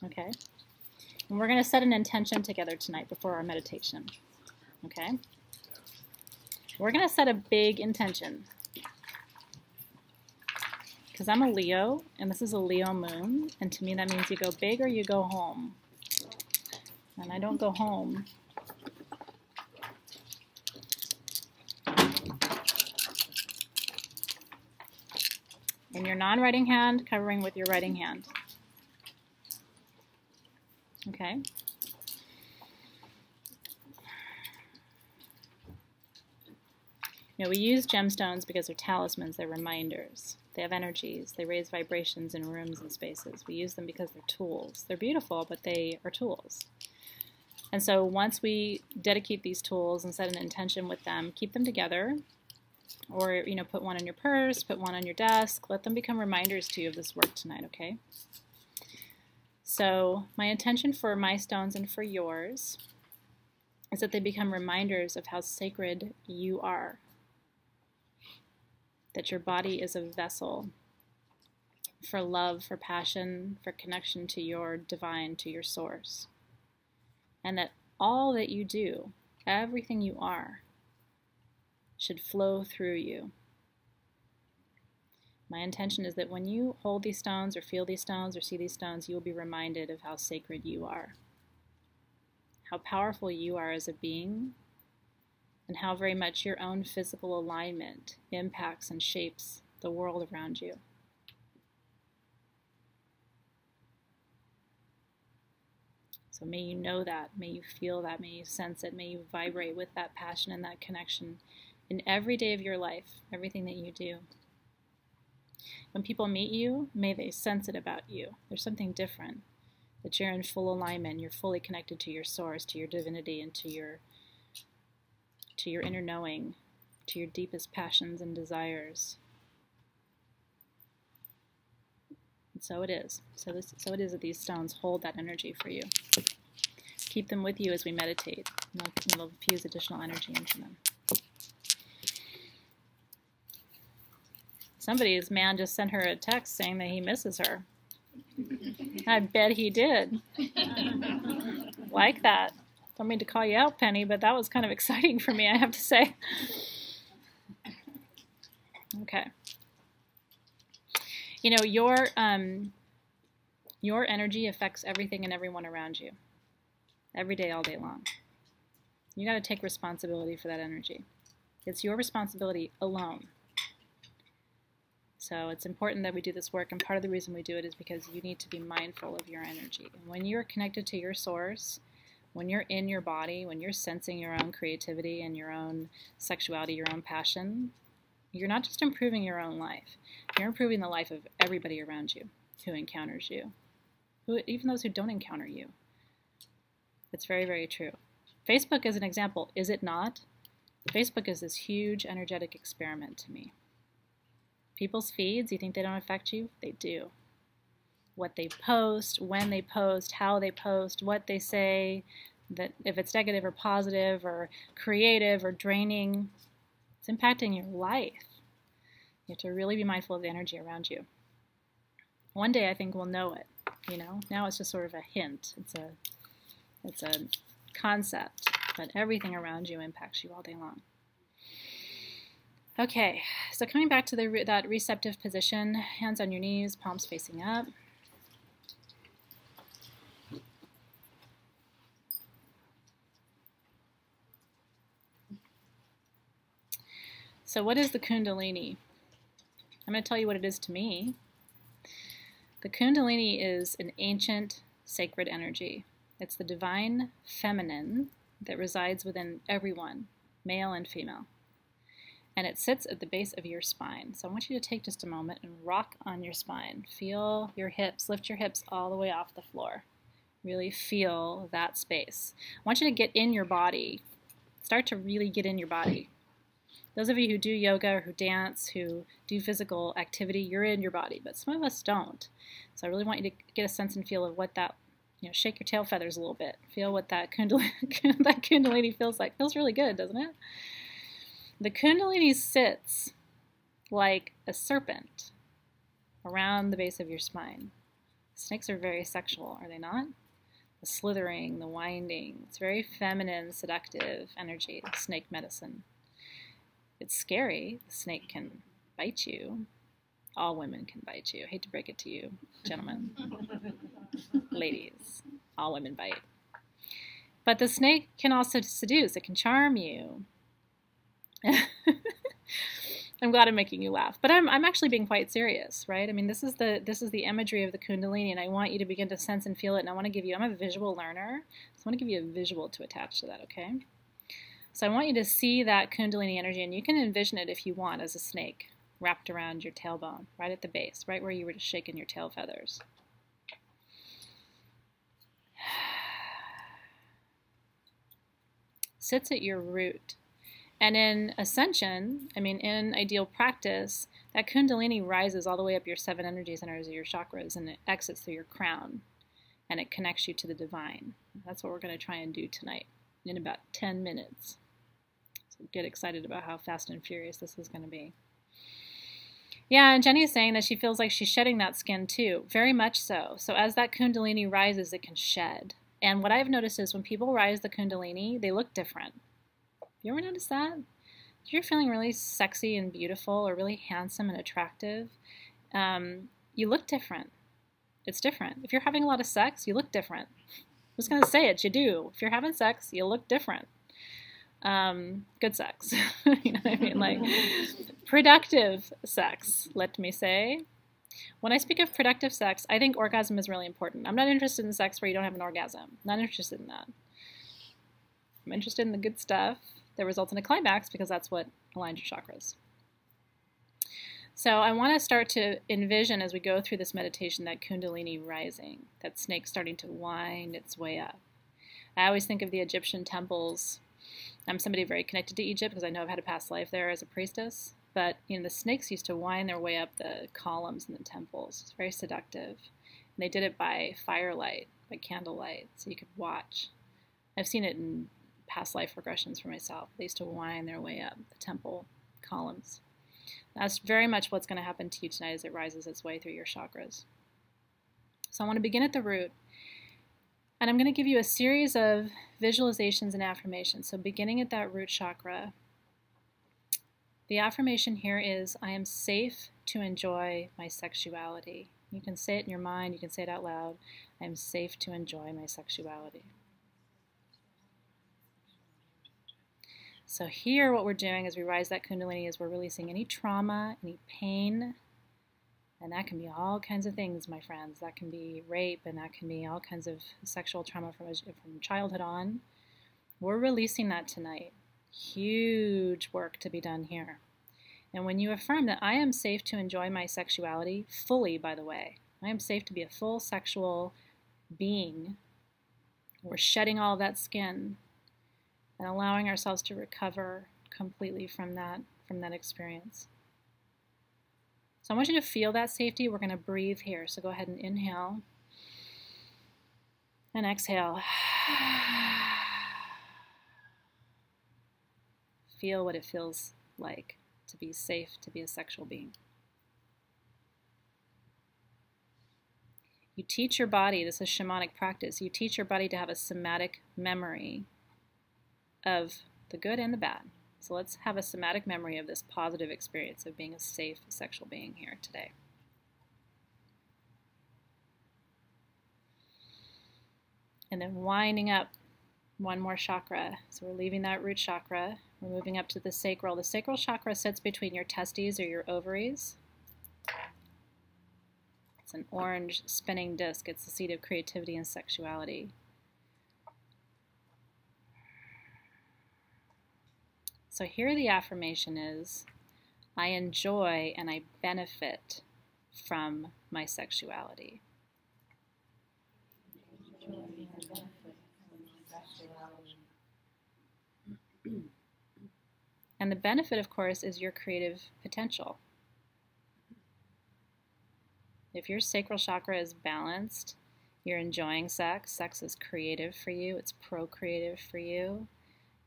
okay? And we're going to set an intention together tonight before our meditation, okay? We're going to set a big intention, because I'm a Leo, and this is a Leo moon, and to me that means you go big or you go home. And I don't go home. In your non-writing hand, covering with your writing hand. Okay. You know, we use gemstones because they're talismans, they're reminders. They have energies. They raise vibrations in rooms and spaces. We use them because they're tools. They're beautiful, but they are tools. And so once we dedicate these tools and set an intention with them, keep them together, or you know, put one in your purse, put one on your desk, let them become reminders to you of this work tonight, okay? So my intention for my stones and for yours is that they become reminders of how sacred you are, that your body is a vessel for love, for passion, for connection to your divine, to your source. And that all that you do, everything you are, should flow through you. My intention is that when you hold these stones or feel these stones or see these stones, you will be reminded of how sacred you are, how powerful you are as a being, and how very much your own physical alignment impacts and shapes the world around you. So may you know that, may you feel that, may you sense it, may you vibrate with that passion and that connection in every day of your life, everything that you do. When people meet you, may they sense it about you. There's something different, that you're in full alignment, you're fully connected to your source, to your divinity, and to your, to your inner knowing, to your deepest passions and desires. So it is. So, this, so it is that these stones hold that energy for you. Keep them with you as we meditate, and it'll infuse additional energy into them. Somebody's man just sent her a text saying that he misses her. I bet he did. Like that. Don't mean to call you out, Penny, but that was kind of exciting for me, I have to say. Okay. You know, your, um, your energy affects everything and everyone around you, every day, all day long. You got to take responsibility for that energy. It's your responsibility alone. So it's important that we do this work, and part of the reason we do it is because you need to be mindful of your energy. And when you're connected to your source, when you're in your body, when you're sensing your own creativity and your own sexuality, your own passion, you're not just improving your own life. You're improving the life of everybody around you who encounters you, who, even those who don't encounter you. It's very, very true. Facebook is an example, is it not? Facebook is this huge energetic experiment to me. People's feeds, you think they don't affect you? They do. What they post, when they post, how they post, what they say, that if it's negative or positive or creative or draining, it's impacting your life. You have to really be mindful of the energy around you. One day I think we'll know it, you know? Now it's just sort of a hint. It's a, it's a concept, but everything around you impacts you all day long. Okay, so coming back to the re that receptive position, hands on your knees, palms facing up. So what is the Kundalini? I'm going to tell you what it is to me. The Kundalini is an ancient sacred energy. It's the divine feminine that resides within everyone, male and female. And it sits at the base of your spine. So I want you to take just a moment and rock on your spine. Feel your hips, lift your hips all the way off the floor. Really feel that space. I want you to get in your body. Start to really get in your body. Those of you who do yoga, who dance, who do physical activity, you're in your body, but some of us don't. So I really want you to get a sense and feel of what that, you know, shake your tail feathers a little bit. Feel what that kundalini, that kundalini feels like. Feels really good, doesn't it? The Kundalini sits like a serpent around the base of your spine. Snakes are very sexual, are they not? The slithering, the winding. It's very feminine, seductive energy, snake medicine. It's scary. The snake can bite you. All women can bite you. I hate to break it to you, gentlemen. Ladies, all women bite. But the snake can also seduce. It can charm you. I'm glad I'm making you laugh. But I'm, I'm actually being quite serious, right? I mean, this is the this is the imagery of the Kundalini, and I want you to begin to sense and feel it. And I want to give you, I'm a visual learner, so I want to give you a visual to attach to that, okay? So I want you to see that Kundalini energy, and you can envision it if you want as a snake wrapped around your tailbone, right at the base, right where you were just shaking your tail feathers. Sits at your root. And in ascension, I mean, in ideal practice, that Kundalini rises all the way up your seven energy centers of your chakras, and it exits through your crown, and it connects you to the divine. That's what we're going to try and do tonight, in about ten minutes. So get excited about how fast and furious this is going to be. Yeah, and Jenny is saying that she feels like she's shedding that skin too. Very much so. So as that Kundalini rises, it can shed. And what I've noticed is when people rise the Kundalini, they look different. You ever notice that? If you're feeling really sexy and beautiful or really handsome and attractive, um, you look different. It's different. If you're having a lot of sex, you look different. I'm just going to say it, you do. If you're having sex, you look different. Um, good sex. You know what I mean? Like productive sex, let me say. When I speak of productive sex, I think orgasm is really important. I'm not interested in sex where you don't have an orgasm. I'm not interested in that. I'm interested in the good stuff that results in a climax because that's what aligns your chakras. So I want to start to envision as we go through this meditation that Kundalini rising, that snake starting to wind its way up. I always think of the Egyptian temples. I'm somebody very connected to Egypt because I know I've had a past life there as a priestess. But you know, the snakes used to wind their way up the columns in the temples. It's very seductive. And they did it by firelight, by candlelight, so you could watch. I've seen it in past life regressions for myself. They used to wind their way up the temple columns. That's very much what's going to happen to you tonight as it rises its way through your chakras. So I want to begin at the root, and I'm going to give you a series of visualizations and affirmations. So beginning at that root chakra, the affirmation here is, I am safe to enjoy my sexuality. You can say it in your mind, you can say it out loud. I am safe to enjoy my sexuality. So here what we're doing as we rise that Kundalini is we're releasing any trauma, any pain, And that can be all kinds of things, my friends. That can be rape, and that can be all kinds of sexual trauma from, from childhood on. We're releasing that tonight. Huge work to be done here. And when you affirm that I am safe to enjoy my sexuality fully, by the way, I am safe to be a full sexual being, we're shedding all that skin and allowing ourselves to recover completely from that, from that experience. So I want you to feel that safety. We're going to breathe here. So go ahead and inhale and exhale. Feel what it feels like to be safe, to be a sexual being. You teach your body, this is shamanic practice, you teach your body to have a somatic memory of the good and the bad. So let's have a somatic memory of this positive experience of being a safe sexual being here today. And then winding up one more chakra. So we're leaving that root chakra. We're moving up to the sacral. The sacral chakra sits between your testes or your ovaries. It's an orange spinning disc. It's the seat of creativity and sexuality. So here the affirmation is, I enjoy and I benefit from my sexuality. And the benefit, of course, is your creative potential. If your sacral chakra is balanced, you're enjoying sex. Sex is creative for you. It's procreative for you.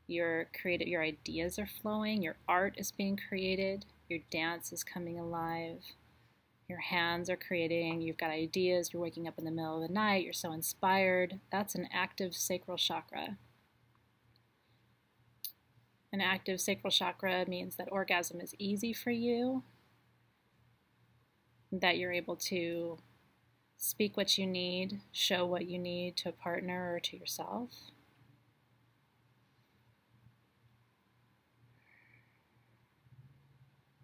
Your creative, your ideas are flowing. Your art is being created. Your dance is coming alive. Your hands are creating. You've got ideas. You're waking up in the middle of the night. You're so inspired. That's an active sacral chakra. An active sacral chakra means that orgasm is easy for you, that you're able to speak what you need, show what you need to a partner or to yourself.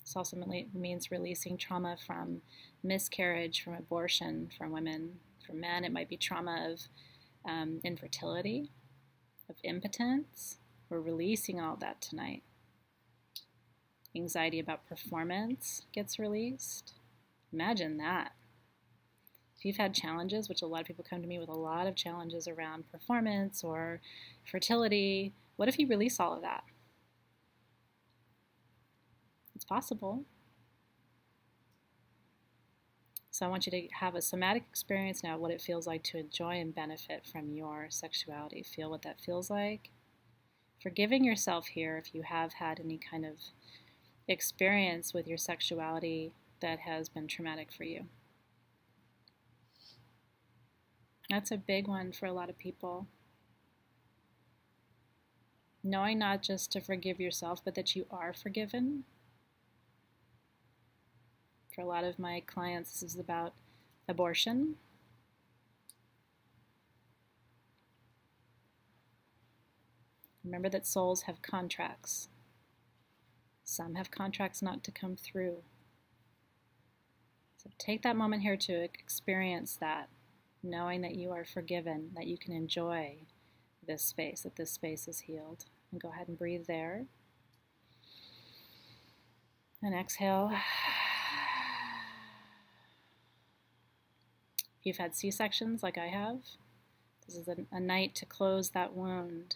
This also means releasing trauma from miscarriage, from abortion, from women. For men, it might be trauma of um, infertility, of impotence. We're releasing all that tonight. Anxiety about performance gets released. Imagine that. If you've had challenges, which a lot of people come to me with a lot of challenges around performance or fertility, what if you release all of that? It's possible. So I want you to have a somatic experience now of what it feels like to enjoy and benefit from your sexuality. Feel what that feels like. Forgiving yourself here if you have had any kind of experience with your sexuality that has been traumatic for you. That's a big one for a lot of people. Knowing not just to forgive yourself, but that you are forgiven. For a lot of my clients, this is about abortion. Remember that souls have contracts. Some have contracts not to come through. So take that moment here to experience that, knowing that you are forgiven, that you can enjoy this space, that this space is healed. And go ahead and breathe there. And exhale. If you've had C-sections like I have, this is a, a night to close that wound.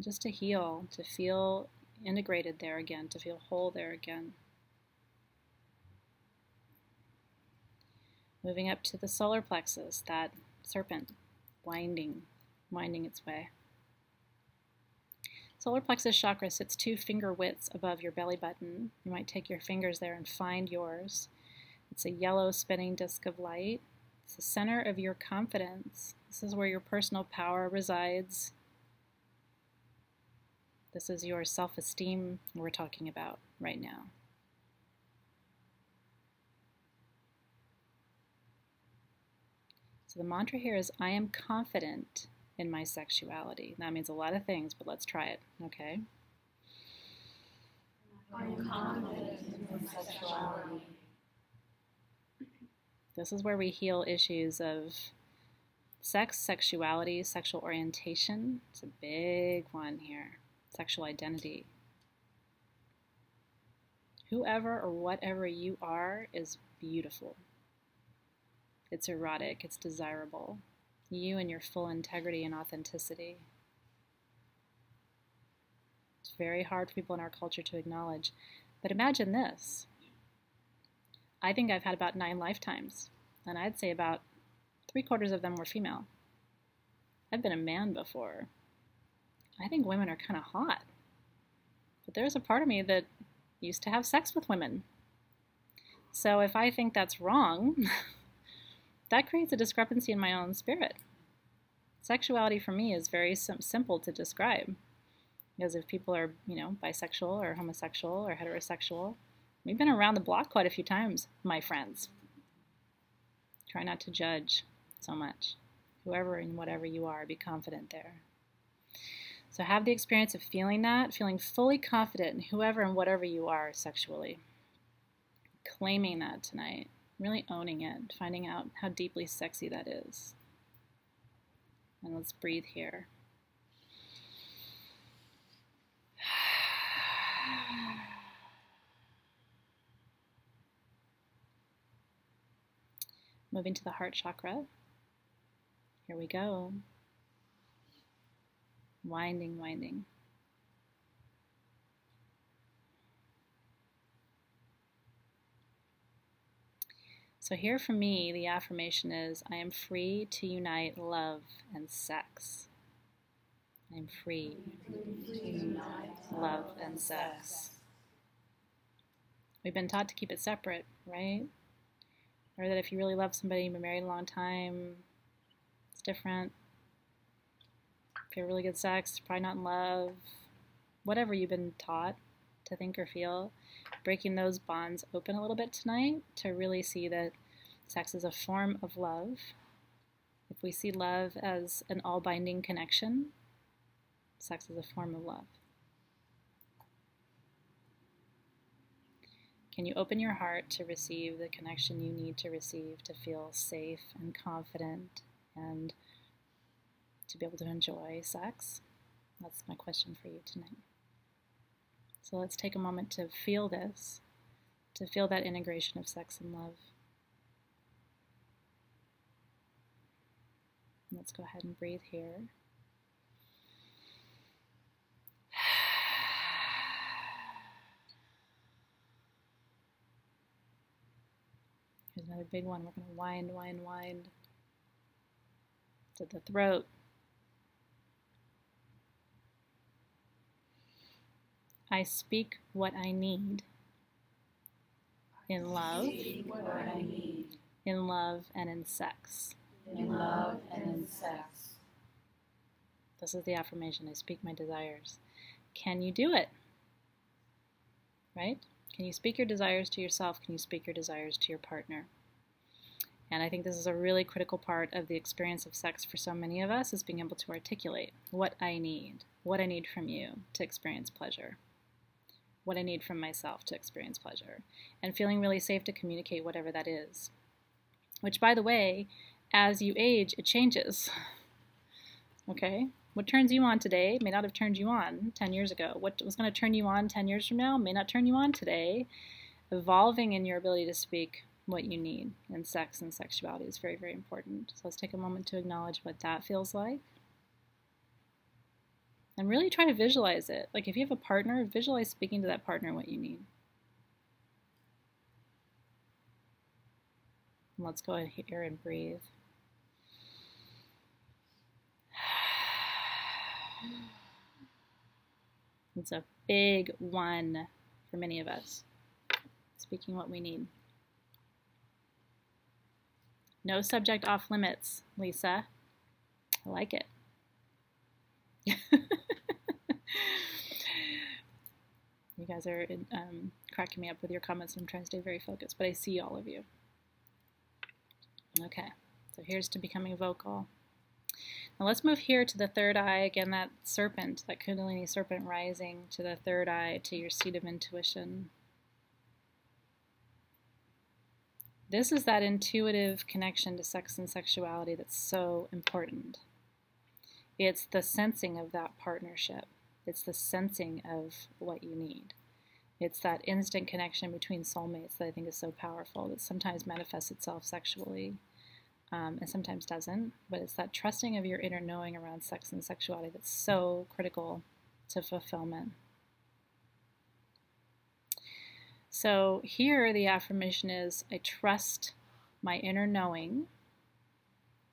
Just to heal, to feel integrated there again, to feel whole there again. Moving up to the solar plexus, that serpent winding, winding its way. Solar plexus chakra sits two finger widths above your belly button. You might take your fingers there and find yours. It's a yellow spinning disk of light. It's the center of your confidence. This is where your personal power resides. This is your self-esteem we're talking about right now. So the mantra here is, I am confident in my sexuality. That means a lot of things, but let's try it, okay? I am confident in sexuality. This is where we heal issues of sex, sexuality, sexual orientation. It's a big one here. Sexual identity. Whoever or whatever you are is beautiful. It's erotic. It's desirable. You and your full integrity and authenticity. It's very hard for people in our culture to acknowledge. But imagine this. I think I've had about nine lifetimes, and I'd say about three quarters of them were female. I've been a man before. I think women are kind of hot. But there's a part of me that used to have sex with women. So if I think that's wrong, that creates a discrepancy in my own spirit. Sexuality for me is very sim simple to describe. Because if people are, you know, bisexual or homosexual or heterosexual, we've been around the block quite a few times, my friends. Try not to judge so much. Whoever and whatever you are, be confident there. So have the experience of feeling that, feeling fully confident in whoever and whatever you are sexually. Claiming that tonight, really owning it, finding out how deeply sexy that is. And let's breathe here. Moving to the heart chakra. Here we go. Winding, winding. So here for me, the affirmation is, I am free to unite love and sex. I am free to unite love and sex. We've been taught to keep it separate, right? Or that if you really love somebody, you've been married a long time, it's different. If you have really good sex, you're probably not in love. Whatever you've been taught to think or feel, breaking those bonds open a little bit tonight to really see that sex is a form of love. If we see love as an all-binding connection, sex is a form of love. Can you open your heart to receive the connection you need to receive to feel safe and confident and to be able to enjoy sex? That's my question for you tonight. So let's take a moment to feel this, to feel that integration of sex and love. Let's go ahead and breathe here. Here's another big one. We're going to wind, wind, wind to the throat. I speak what I need in love, I need. in love and in sex. In love and in sex. This is the affirmation. I speak my desires. Can you do it? Right? Can you speak your desires to yourself? Can you speak your desires to your partner? And I think this is a really critical part of the experience of sex for so many of us, is being able to articulate what I need, what I need from you to experience pleasure, what I need from myself to experience pleasure, and feeling really safe to communicate whatever that is. Which, by the way, as you age, it changes. Okay? What turns you on today may not have turned you on ten years ago. What was going to turn you on ten years from now may not turn you on today. Evolving in your ability to speak what you need in sex and sexuality is very, very important. So let's take a moment to acknowledge what that feels like. And really try to visualize it. Like if you have a partner, visualize speaking to that partner what you need. And let's go in here and breathe. It's a big one for many of us, speaking what we need. No subject off limits, Lisa. I like it. You guys are um, cracking me up with your comments, and I'm trying to stay very focused, but I see all of you. Okay, so here's to becoming vocal. Now let's move here to the third eye. Again, that serpent, that Kundalini serpent rising to the third eye, to your seat of intuition. This is that intuitive connection to sex and sexuality that's so important. It's the sensing of that partnership. It's the sensing of what you need. It's that instant connection between soulmates that I think is so powerful, that sometimes manifests itself sexually um, and sometimes doesn't. But it's that trusting of your inner knowing around sex and sexuality that's so critical to fulfillment. So here the affirmation is, I trust my inner knowing,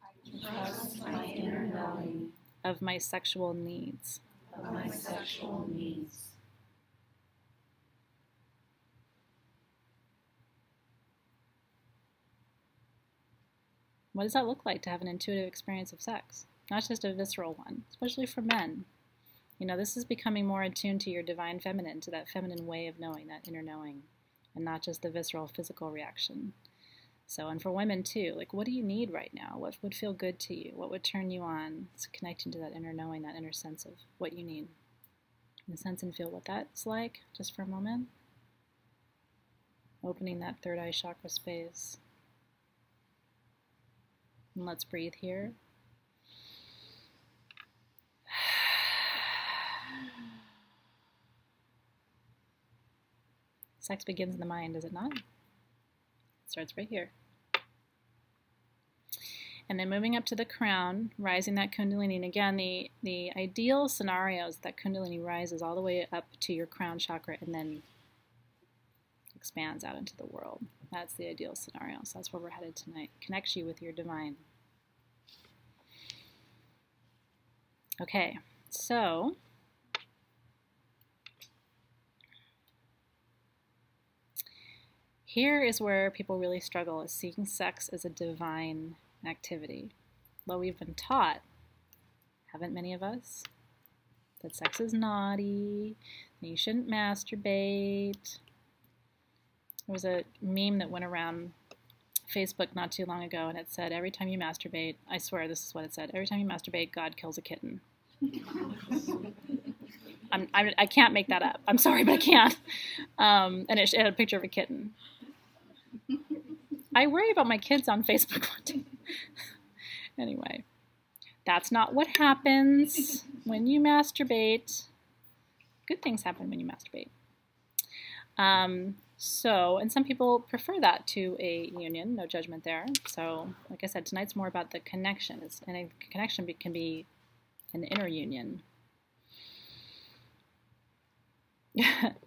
I trust my inner knowing of my sexual needs. Of my sexual needs. What does that look like to have an intuitive experience of sex? Not just a visceral one, especially for men. You know, this is becoming more attuned to your divine feminine, to that feminine way of knowing, that inner knowing, and not just the visceral physical reaction. So, and for women too, like, what do you need right now? What would feel good to you? What would turn you on? It's connecting to that inner knowing, that inner sense of what you need. And sense and feel what that's like, just for a moment. Opening that third eye chakra space. And let's breathe here. Sex begins in the mind, does it not? It starts right here. And then moving up to the crown, rising that Kundalini. And again, the, the ideal scenario is that Kundalini rises all the way up to your crown chakra and then expands out into the world. That's the ideal scenario. So that's where we're headed tonight. Connects you with your divine. Okay, so here is where people really struggle, is seeing sex as a divine activity. Well, we've been taught, haven't many of us, that sex is naughty, and you shouldn't masturbate. There was a meme that went around Facebook not too long ago, and it said, every time you masturbate, I swear this is what it said, every time you masturbate, God kills a kitten. I'm, I'm, I can't make that up. I'm sorry, but I can't. Um, and it, it had a picture of a kitten. I worry about my kids on Facebook one day. Anyway, that's not what happens when you masturbate. Good things happen when you masturbate. Um, so, and some people prefer that to a union, no judgment there. So, like I said, tonight's more about the connection. It's, and a connection be, can be an inner union.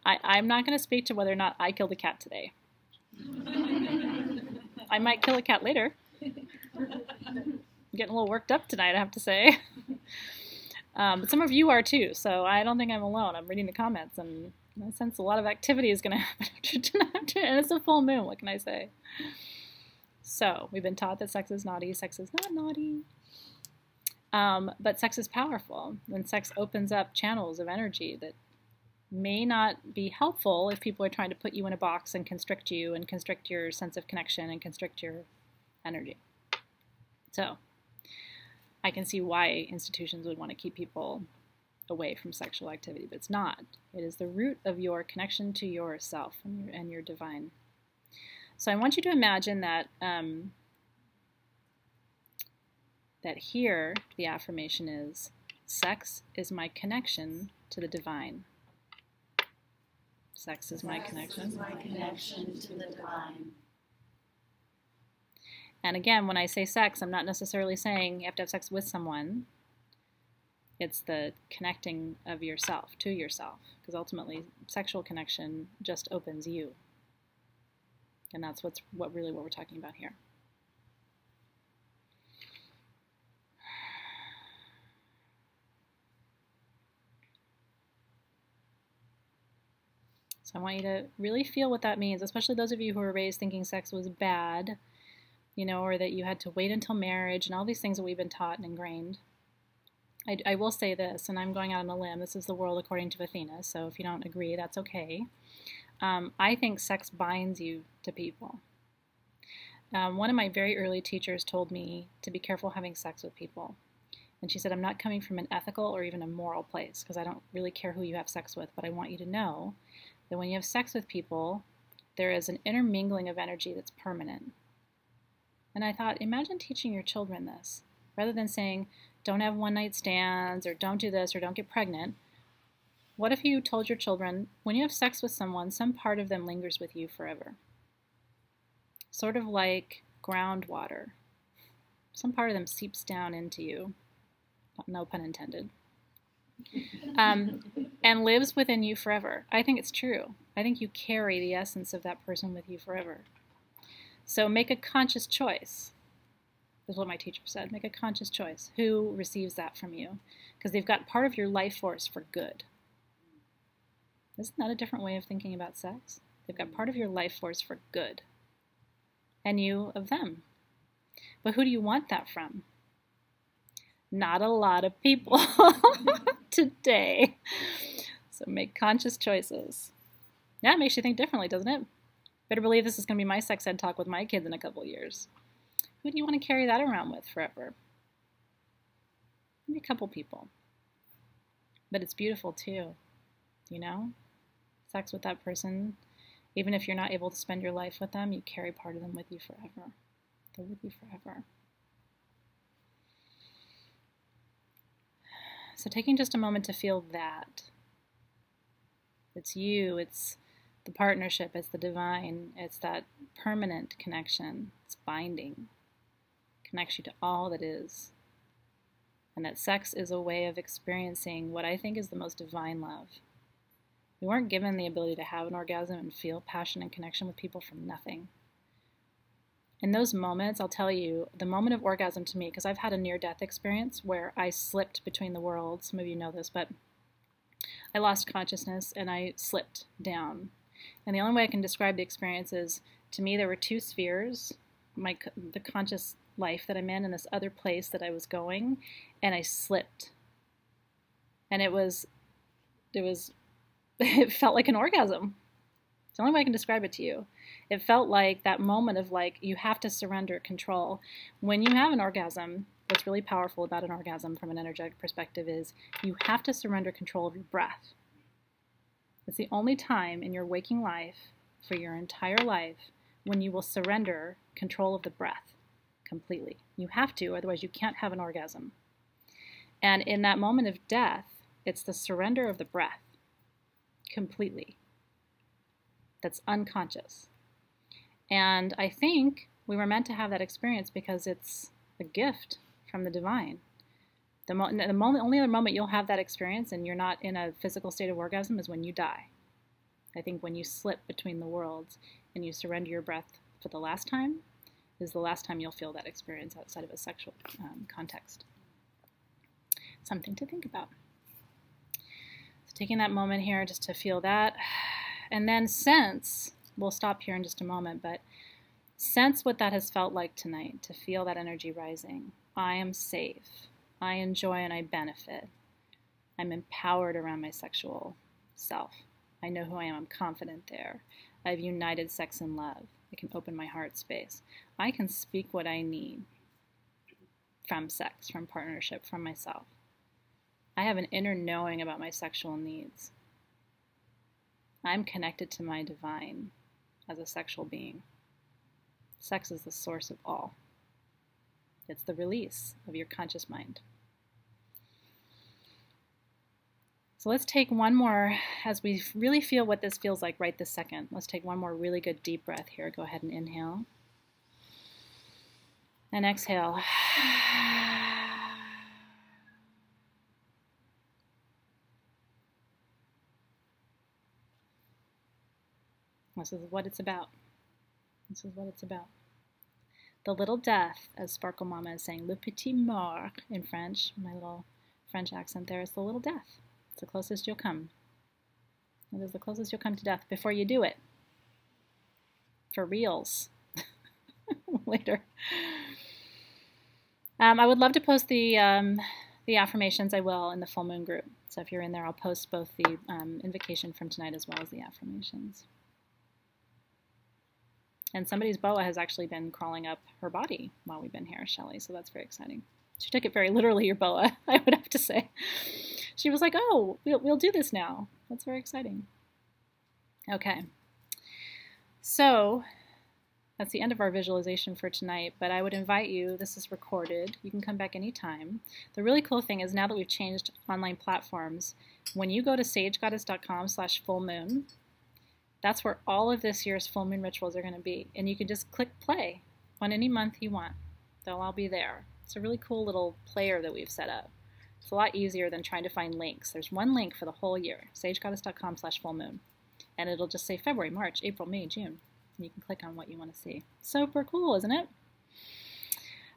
I, I'm not going to speak to whether or not I killed a cat today. I might kill a cat later. I'm getting a little worked up tonight, I have to say. Um, but some of you are too, so I don't think I'm alone. I'm reading the comments, and I sense a lot of activity is going to happen after tonight. And it's a full moon, what can I say? So, we've been taught that sex is naughty. Sex is not naughty. Um, but sex is powerful. When sex opens up channels of energy that may not be helpful if people are trying to put you in a box and constrict you and constrict your sense of connection and constrict your energy. So I can see why institutions would want to keep people away from sexual activity, but it's not. It is the root of your connection to yourself and your, and your divine. So I want you to imagine that um, that here the affirmation is, sex is my connection to the divine. Sex is my connection. Sex is my connection to the divine. And again, when I say sex, I'm not necessarily saying you have to have sex with someone. It's the connecting of yourself to yourself, because ultimately, sexual connection just opens you, and that's what's what really what we're talking about here. I want you to really feel what that means, especially those of you who were raised thinking sex was bad, you know, or that you had to wait until marriage and all these things that we've been taught and ingrained. I, I will say this, and I'm going out on a limb, this is the world according to Athena, so if you don't agree, that's okay. Um, I think sex binds you to people. Um, one of my very early teachers told me to be careful having sex with people. And she said, I'm not coming from an ethical or even a moral place because I don't really care who you have sex with, but I want you to know that when you have sex with people, there is an intermingling of energy that's permanent. And I thought, imagine teaching your children this. Rather than saying, don't have one-night stands, or don't do this, or don't get pregnant, what if you told your children, when you have sex with someone, some part of them lingers with you forever? Sort of like groundwater. Some part of them seeps down into you, no pun intended, um, and lives within you forever. I think it's true. I think you carry the essence of that person with you forever. So make a conscious choice. Is what my teacher said. Make a conscious choice. Who receives that from you? Because they've got part of your life force for good. Isn't that a different way of thinking about sex? They've got part of your life force for good. And you of them. But who do you want that from? Not a lot of people today. So make conscious choices. That makes you think differently, doesn't it? Better believe this is going to be my sex ed talk with my kids in a couple years. Who do you want to carry that around with forever? Maybe a couple people. But it's beautiful too, you know? Sex with that person, even if you're not able to spend your life with them, you carry part of them with you forever. They're with you forever. So taking just a moment to feel that. It's you, it's the partnership, it's the divine, it's that permanent connection, it's binding. Connects you to all that is. And that sex is a way of experiencing what I think is the most divine love. We weren't given the ability to have an orgasm and feel passion and connection with people from nothing. In those moments, I'll tell you, the moment of orgasm to me, because I've had a near-death experience where I slipped between the worlds. Some of you know this, but I lost consciousness and I slipped down. And the only way I can describe the experience is, to me, there were two spheres, my the conscious life that I'm in and this other place that I was going, and I slipped, and it was it was it felt like an orgasm. It's the only way I can describe it to you. It felt like that moment of, like, you have to surrender control when you have an orgasm. What's really powerful about an orgasm from an energetic perspective is you have to surrender control of your breath. It's the only time in your waking life for your entire life when you will surrender control of the breath completely. You have to, otherwise you can't have an orgasm. And in that moment of death, it's the surrender of the breath completely. That's unconscious. And I think we were meant to have that experience because it's a gift from the divine. The, mo the mo only other moment you'll have that experience and you're not in a physical state of orgasm is when you die. I think when you slip between the worlds and you surrender your breath for the last time, is the last time you'll feel that experience outside of a sexual um, context. Something to think about. So taking that moment here just to feel that, and then sense, we'll stop here in just a moment, but sense what that has felt like tonight, to feel that energy rising. I am safe. I enjoy and I benefit. I'm empowered around my sexual self. I know who I am. I'm confident there. I've united sex and love. I can open my heart space. I can speak what I need from sex, from partnership, from myself. I have an inner knowing about my sexual needs. I'm connected to my divine as a sexual being. Sex is the source of all. It's the release of your conscious mind. So let's take one more, as we really feel what this feels like right this second. Let's take one more really good deep breath here. Go ahead and inhale. And exhale. This is what it's about. This is what it's about. The little death, as Sparkle Mama is saying, le petit mort in French, my little French accent there, is the little death. It's the closest you'll come. It is the closest you'll come to death before you do it. For reals. Later. Um, I would love to post the, um, the affirmations. I will in the full moon group. So if you're in there, I'll post both the um, invocation from tonight as well as the affirmations. And somebody's boa has actually been crawling up her body while we've been here, Shelley, so that's very exciting. She took it very literally, your boa, I would have to say. She was like, oh, we'll, we'll do this now. That's very exciting. Okay. So that's the end of our visualization for tonight, but I would invite you, this is recorded, you can come back anytime. The really cool thing is now that we've changed online platforms, when you go to sage goddess dot com slash full moon, that's where all of this year's full moon rituals are going to be. And you can just click play on any month you want. They'll all be there. It's a really cool little player that we've set up. It's a lot easier than trying to find links. There's one link for the whole year, sage goddess dot com slash full moon. And it'll just say February, March, April, May, June. And you can click on what you want to see. Super cool, isn't it?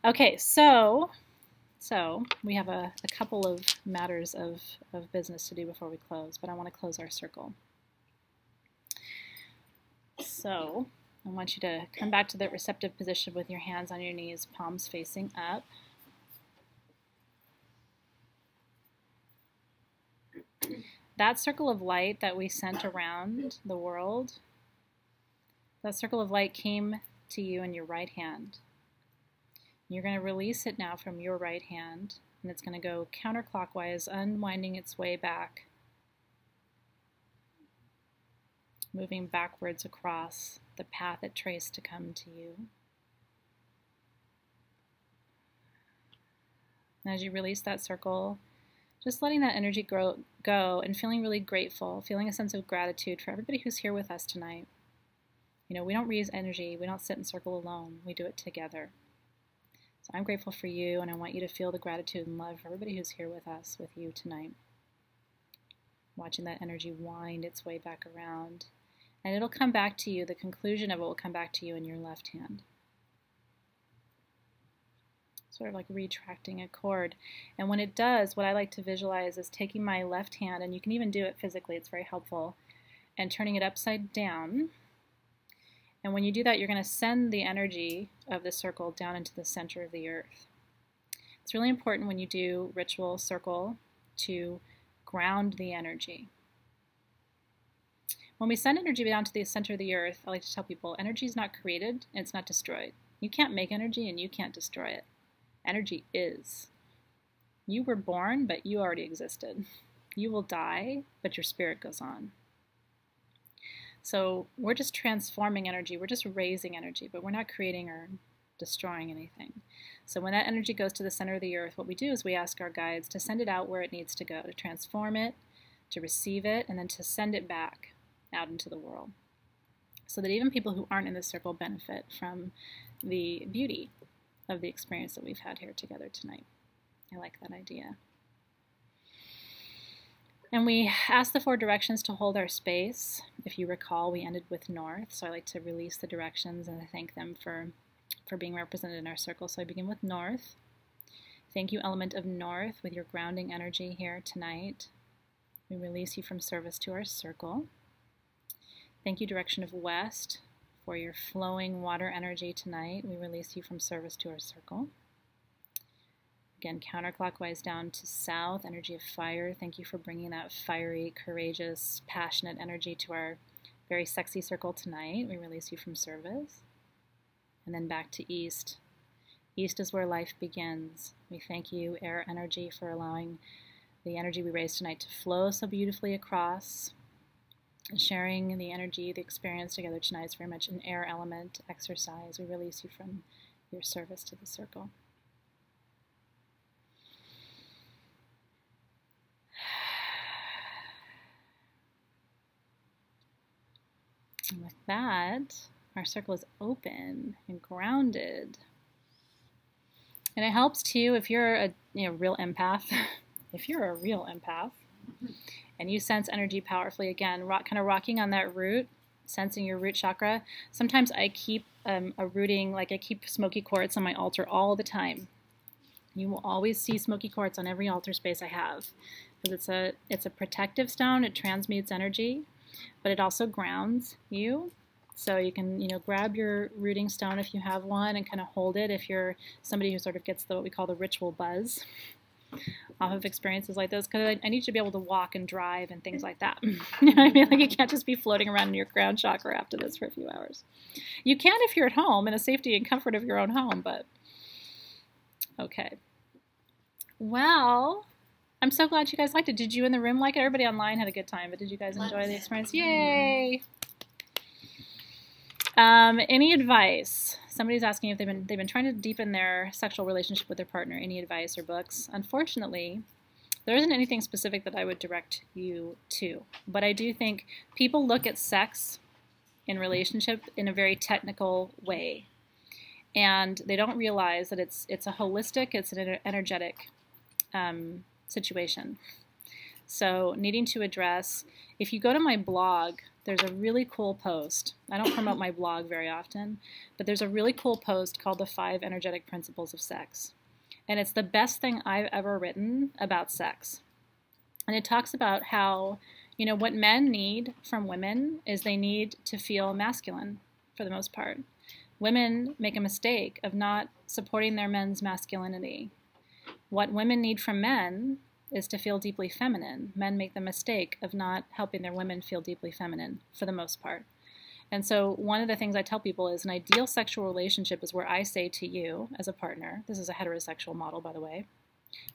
Okay, so so we have a, a couple of matters of, of business to do before we close, but I want to close our circle. So I want you to come back to that receptive position with your hands on your knees, palms facing up. That circle of light that we sent around the world, that circle of light came to you in your right hand. You're going to release it now from your right hand, and it's going to go counterclockwise, unwinding its way back, moving backwards across the path it traced to come to you. And as you release that circle, just letting that energy grow, go and feeling really grateful, feeling a sense of gratitude for everybody who's here with us tonight. You know, we don't reuse energy. We don't sit and circle alone. We do it together. So I'm grateful for you, and I want you to feel the gratitude and love for everybody who's here with us, with you tonight. Watching that energy wind its way back around. And it'll come back to you. The conclusion of it will come back to you in your left hand. Sort of like retracting a cord. And when it does, what I like to visualize is taking my left hand, and you can even do it physically, it's very helpful, and turning it upside down. And when you do that, you're going to send the energy of the circle down into the center of the earth. It's really important when you do ritual circle to ground the energy. When we send energy down to the center of the earth, I like to tell people, energy is not created and it's not destroyed. You can't make energy and you can't destroy it. Energy is. You were born, but you already existed. You will die, but your spirit goes on. So we're just transforming energy. We're just raising energy, but we're not creating or destroying anything. So when that energy goes to the center of the earth, what we do is we ask our guides to send it out where it needs to go, to transform it, to receive it, and then to send it back out into the world so that even people who aren't in this circle benefit from the beauty of the experience that we've had here together tonight. I like that idea. And we ask the four directions to hold our space. If you recall, we ended with north, so I like to release the directions and I thank them for, for being represented in our circle. So I begin with north. Thank you, element of north, with your grounding energy here tonight. We release you from service to our circle. Thank you, direction of west, for your flowing water energy tonight. We release you from service to our circle. Again, counterclockwise down to south, energy of fire. Thank you for bringing that fiery, courageous, passionate energy to our very sexy circle tonight. We release you from service. And then back to east. East is where life begins. We thank you, air energy, for allowing the energy we raised tonight to flow so beautifully across. Sharing the energy, the experience together tonight is very much an air element exercise. We release you from your service to the circle. And with that, our circle is open and grounded. And it helps too if you're a you know, real empath, if you're a real empath, and you sense energy powerfully, again, rock, kind of rocking on that root, sensing your root chakra. Sometimes I keep um, a rooting, like I keep smoky quartz on my altar all the time. You will always see smoky quartz on every altar space I have. Because it's a, it's a protective stone, it transmutes energy, but it also grounds you. So you can, you know, grab your rooting stone if you have one and kind of hold it if you're somebody who sort of gets the, what we call the ritual buzz off of experiences like those, because I need you to be able to walk and drive and things like that. You know what I mean? Like you can't just be floating around in your ground chakra after this for a few hours. You can if you're at home in the safety and comfort of your own home, but okay. Well, I'm so glad you guys liked it. Did you in the room like it? Everybody online had a good time, but did you guys enjoy the experience? Yay! Um, any advice? Somebody's asking if they've been, they've been trying to deepen their sexual relationship with their partner. Any advice or books? Unfortunately, there isn't anything specific that I would direct you to. But I do think people look at sex in relationship in a very technical way. And they don't realize that it's, it's a holistic, it's an energetic um, situation. So needing to address, if you go to my blog, there's a really cool post. I don't promote my blog very often, but there's a really cool post called The Five Energetic Principles of Sex. And it's the best thing I've ever written about sex. And it talks about how, you know, what men need from women is they need to feel masculine for the most part. Women make a mistake of not supporting their men's masculinity. What women need from men is to feel deeply feminine. Men make the mistake of not helping their women feel deeply feminine for the most part. And so one of the things I tell people is an ideal sexual relationship is where I say to you as a partner, this is a heterosexual model, by the way,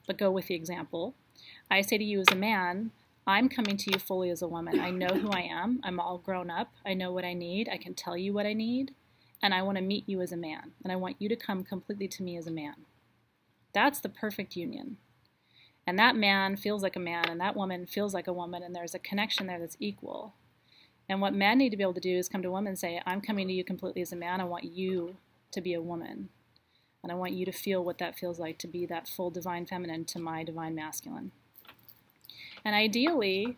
but go with the example. I say to you as a man, I'm coming to you fully as a woman. I know who I am. I'm all grown up. I know what I need. I can tell you what I need. And I want to meet you as a man. And I want you to come completely to me as a man. That's the perfect union. And that man feels like a man, and that woman feels like a woman, and there's a connection there that's equal. And what men need to be able to do is come to women and say, I'm coming to you completely as a man. I want you to be a woman. And I want you to feel what that feels like to be that full divine feminine to my divine masculine. And ideally,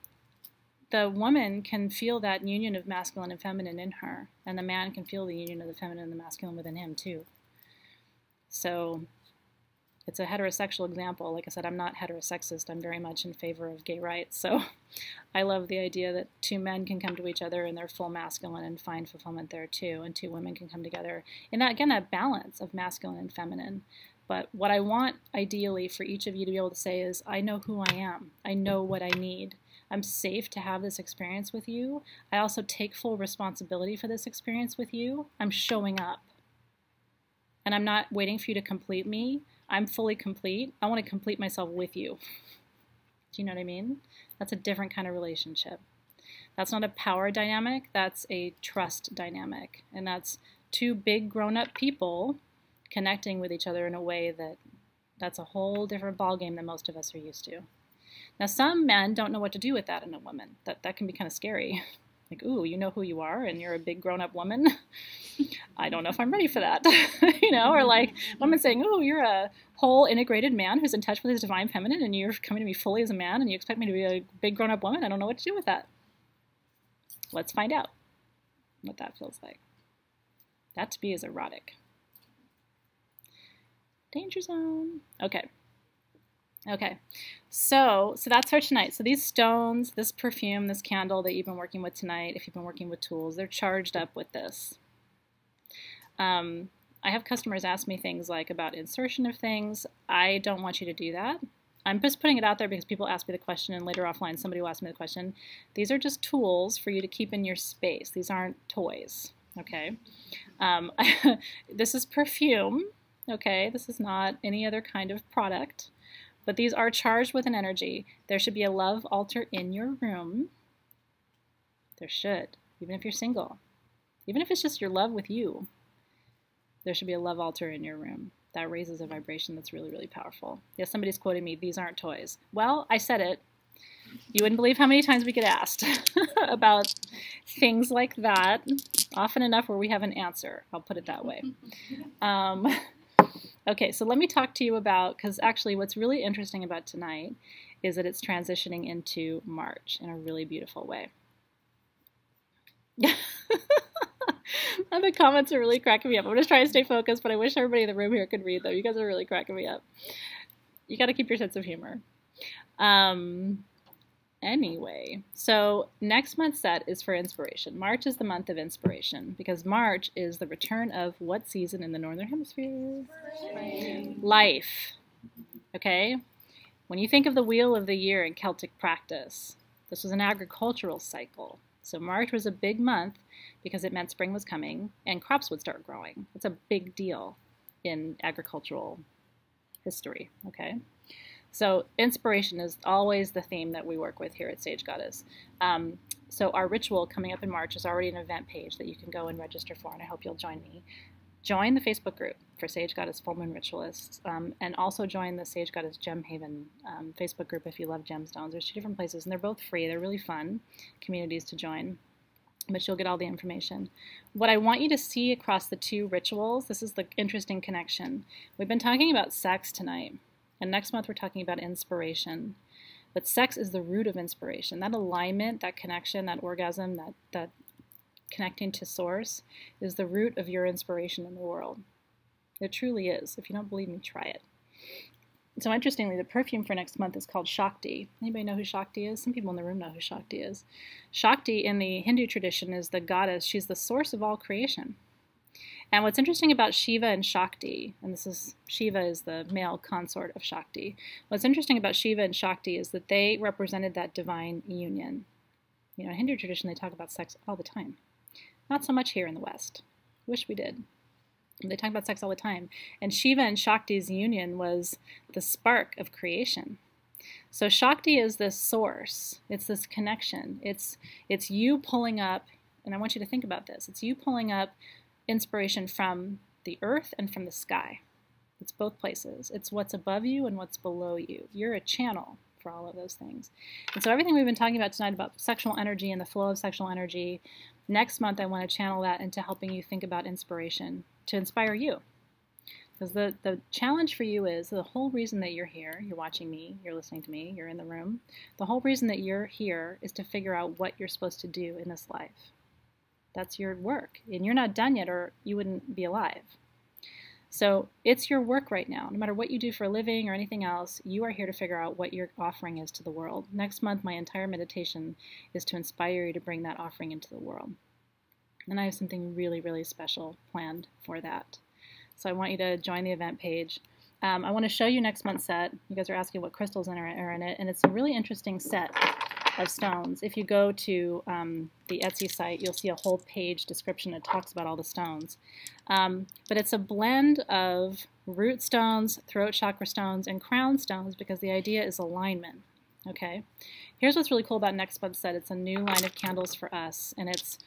the woman can feel that union of masculine and feminine in her. And the man can feel the union of the feminine and the masculine within him too. So it's a heterosexual example. Like I said, I'm not heterosexist. I'm very much in favor of gay rights. So I love the idea that two men can come to each other in their full masculine and find fulfillment there too. And two women can come together. And that, again, a balance of masculine and feminine. But what I want, ideally, for each of you to be able to say is, I know who I am. I know what I need. I'm safe to have this experience with you. I also take full responsibility for this experience with you. I'm showing up. And I'm not waiting for you to complete me. I'm fully complete. I want to complete myself with you. Do you know what I mean? That's a different kind of relationship. That's not a power dynamic. That's a trust dynamic. And that's two big grown-up people connecting with each other in a way that that's a whole different ballgame than most of us are used to. Now, some men don't know what to do with that in a woman. That, that can be kind of scary. Like, ooh, you know who you are, and you're a big grown-up woman. I don't know if I'm ready for that, you know, or like women saying, ooh, you're a whole integrated man who's in touch with his divine feminine, and you're coming to me fully as a man, and you expect me to be a big grown-up woman. I don't know what to do with that. Let's find out what that feels like. That to me is erotic. Danger zone. Okay. Okay, so so that's for tonight. So these stones, this perfume, this candle that you've been working with tonight, if you've been working with tools, they're charged up with this. Um, I have customers ask me things like about insertion of things. I don't want you to do that. I'm just putting it out there because people ask me the question, and later offline somebody will ask me the question. These are just tools for you to keep in your space. These aren't toys, okay? Um, this is perfume, okay? This is not any other kind of product. But these are charged with an energy. There should be a love altar in your room. There should, even if you're single. Even if it's just your love with you, there should be a love altar in your room. That raises a vibration that's really, really powerful. Yes, somebody's quoting me, these aren't toys. Well, I said it. You wouldn't believe how many times we get asked about things like that, often enough where we have an answer. I'll put it that way. Um, Okay, so let me talk to you about, because actually what's really interesting about tonight is that it's transitioning into March in a really beautiful way. And the comments are really cracking me up. I'm just trying to stay focused, but I wish everybody in the room here could read, though. You guys are really cracking me up. You got to keep your sense of humor. Um, anyway, so next month's set is for inspiration. March is the month of inspiration because March is the return of what season in the Northern Hemisphere? Spring. Life. Okay? When you think of the wheel of the year in Celtic practice, this was an agricultural cycle. So March was a big month because it meant spring was coming and crops would start growing. It's a big deal in agricultural history. Okay? So inspiration is always the theme that we work with here at Sage Goddess. Um, so our ritual coming up in March is already an event page that you can go and register for, and I hope you'll join me. Join the Facebook group for Sage Goddess Full Moon Ritualists, um, and also join the Sage Goddess Gem Haven um, Facebook group if you love gemstones. There's two different places, and they're both free. They're really fun communities to join, but you'll get all the information. What I want you to see across the two rituals, this is the interesting connection. We've been talking about sex tonight, and next month we're talking about inspiration. But sex is the root of inspiration. That alignment, that connection, that orgasm, that, that connecting to source is the root of your inspiration in the world. It truly is. If you don't believe me, try it. So interestingly, the perfume for next month is called Shakti. Anybody know who Shakti is? Some people in the room know who Shakti is. Shakti in the Hindu tradition is the goddess. She's the source of all creation. And what's interesting about Shiva and Shakti, and this is, Shiva is the male consort of Shakti. What's interesting about Shiva and Shakti is that they represented that divine union. You know, in Hindu tradition, they talk about sex all the time. Not so much here in the West. Wish we did. They talk about sex all the time. And Shiva and Shakti's union was the spark of creation. So Shakti is this source. It's this connection. It's, it's you pulling up, and I want you to think about this, it's you pulling up inspiration from the earth and from the sky. It's both places. It's what's above you and what's below you. You're a channel for all of those things. And so everything we've been talking about tonight about sexual energy and the flow of sexual energy, next month I want to channel that into helping you think about inspiration to inspire you. Because the, the challenge for you is the whole reason that you're here, you're watching me, you're listening to me, you're in the room, the whole reason that you're here is to figure out what you're supposed to do in this life. That's your work. And you're not done yet or you wouldn't be alive. So it's your work right now. No matter what you do for a living or anything else, you are here to figure out what your offering is to the world. Next month, my entire meditation is to inspire you to bring that offering into the world. And I have something really, really special planned for that. So I want you to join the event page. Um, I want to show you next month's set. You guys are asking what crystals are in it, and it's a really interesting set of stones. If you go to um, the Etsy site, you'll see a whole page description that talks about all the stones. Um, but it's a blend of root stones, throat chakra stones, and crown stones because the idea is alignment. Okay. Here's what's really cool about next month's set. It's a new line of candles for us, and it's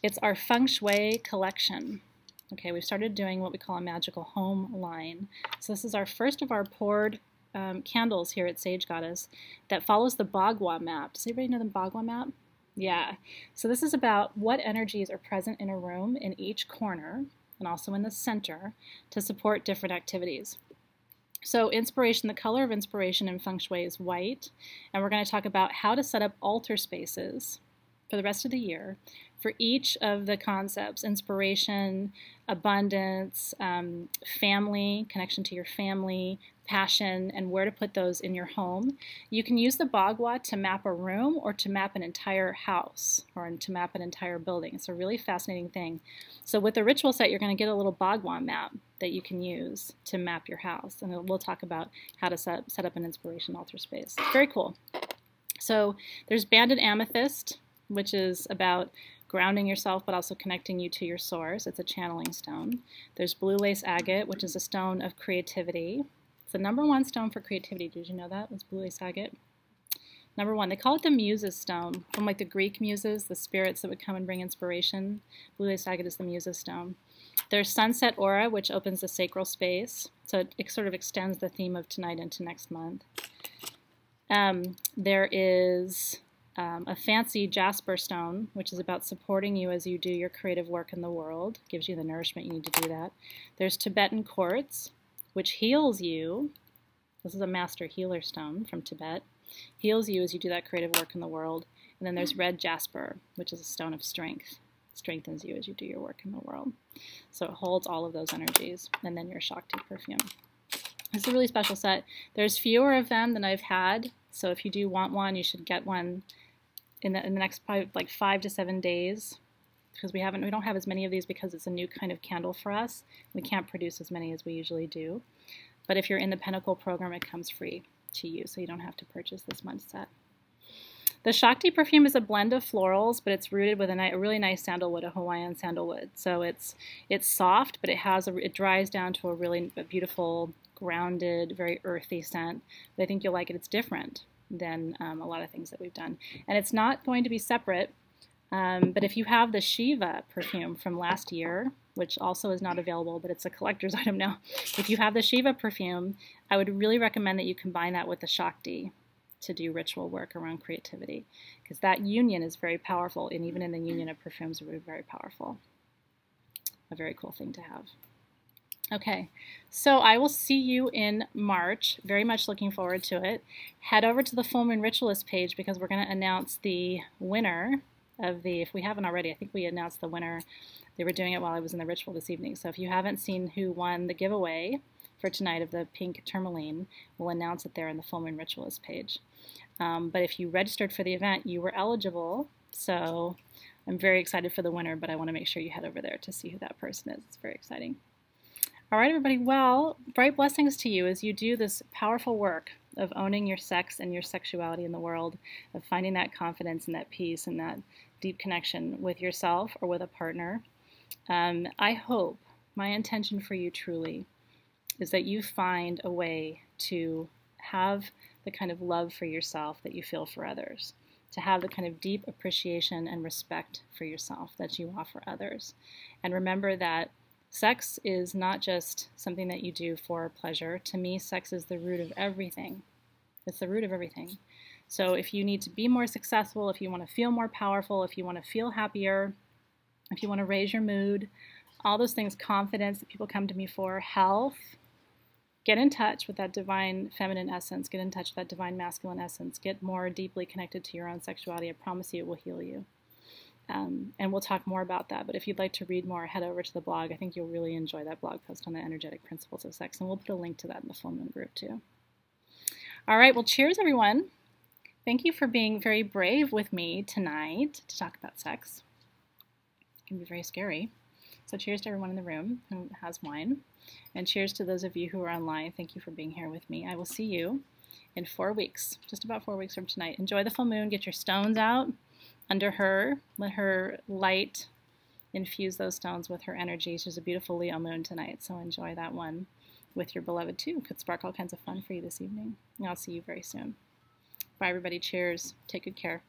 it's our feng shui collection. Okay, we've started doing what we call a magical home line. So this is our first of our poured Um, candles here at Sage Goddess that follows the Bagua map. Does anybody know the Bagua map? Yeah. So this is about what energies are present in a room in each corner and also in the center to support different activities. So inspiration, the color of inspiration in feng shui is white, and we're going to talk about how to set up altar spaces for the rest of the year for each of the concepts: inspiration, abundance, um, family, connection to your family, passion, and where to put those in your home. You can use the Bagua to map a room or to map an entire house or to map an entire building. It's a really fascinating thing. So with the ritual set, you're going to get a little Bagua map that you can use to map your house. And we'll talk about how to set up, set up an inspiration altar space. Very cool. So there's banded amethyst, which is about grounding yourself but also connecting you to your source. It's a channeling stone. There's blue lace agate, which is a stone of creativity. It's the number one stone for creativity. Did you know that? It's blue lace agate. Number one. They call it the Muses stone, from like the Greek muses, the spirits that would come and bring inspiration. Blue lace agate is the Muses stone. There's sunset aura, which opens the sacral space. So it, it sort of extends the theme of tonight into next month. Um, there is... Um, a fancy jasper stone, which is about supporting you as you do your creative work in the world. Gives you the nourishment you need to do that. There's Tibetan quartz, which heals you. This is a master healer stone from Tibet. Heals you as you do that creative work in the world. And then there's red jasper, which is a stone of strength. Strengthens you as you do your work in the world. So it holds all of those energies. And then your Shakti perfume. It's a really special set. There's fewer of them than I've had. So if you do want one, you should get one in the, in the next probably like five to seven days, because we haven't we don't have as many of these because it's a new kind of candle for us. We can't produce as many as we usually do. But if you're in the Pinnacle program, it comes free to you, so you don't have to purchase this month's set. The Shakti perfume is a blend of florals, but it's rooted with a, ni a really nice sandalwood, a Hawaiian sandalwood. So it's it's soft, but it has a, it dries down to a really a beautiful grounded, very earthy scent. But I think you'll like it. It's different than um, a lot of things that we've done. And it's not going to be separate, um, but if you have the Shiva perfume from last year, which also is not available, but it's a collector's item now. If you have the Shiva perfume, I would really recommend that you combine that with the Shakti to do ritual work around creativity, because that union is very powerful, and even in the union of perfumes, it would be very powerful. A very cool thing to have. Okay, so I will see you in March. Very much looking forward to it. Head over to the Full Moon Ritualist page, because we're going to announce the winner of the, if we haven't already, I think we announced the winner. They were doing it while I was in the ritual this evening. So if you haven't seen who won the giveaway for tonight of the pink tourmaline, we'll announce it there in the Full Moon Ritualist page. Um, but if you registered for the event, you were eligible. So I'm very excited for the winner, but I want to make sure you head over there to see who that person is. It's very exciting. All right, everybody, well, bright blessings to you as you do this powerful work of owning your sex and your sexuality in the world, of finding that confidence and that peace and that deep connection with yourself or with a partner. Um, I hope, my intention for you truly, is that you find a way to have the kind of love for yourself that you feel for others, to have the kind of deep appreciation and respect for yourself that you offer others. And remember that sex is not just something that you do for pleasure. To me, sex is the root of everything. It's the root of everything. So if you need to be more successful, if you want to feel more powerful, if you want to feel happier, if you want to raise your mood, all those things, confidence that people come to me for, health, get in touch with that divine feminine essence. Get in touch with that divine masculine essence. Get more deeply connected to your own sexuality. I promise you it will heal you. Um, and we'll talk more about that, but if you'd like to read more, head over to the blog. I think you'll really enjoy that blog post on the energetic principles of sex, and we'll put a link to that in the Full Moon group too. All right, well, cheers, everyone. Thank you for being very brave with me tonight to talk about sex. It can be very scary. So cheers to everyone in the room who has wine, and cheers to those of you who are online. Thank you for being here with me. I will see you in four weeks, just about four weeks from tonight. Enjoy the full moon. Get your stones out. Under her, let her light infuse those stones with her energy. She's a beautiful Leo moon tonight, so enjoy that one with your beloved too. Could spark all kinds of fun for you this evening. And I'll see you very soon. Bye, everybody. Cheers. Take good care.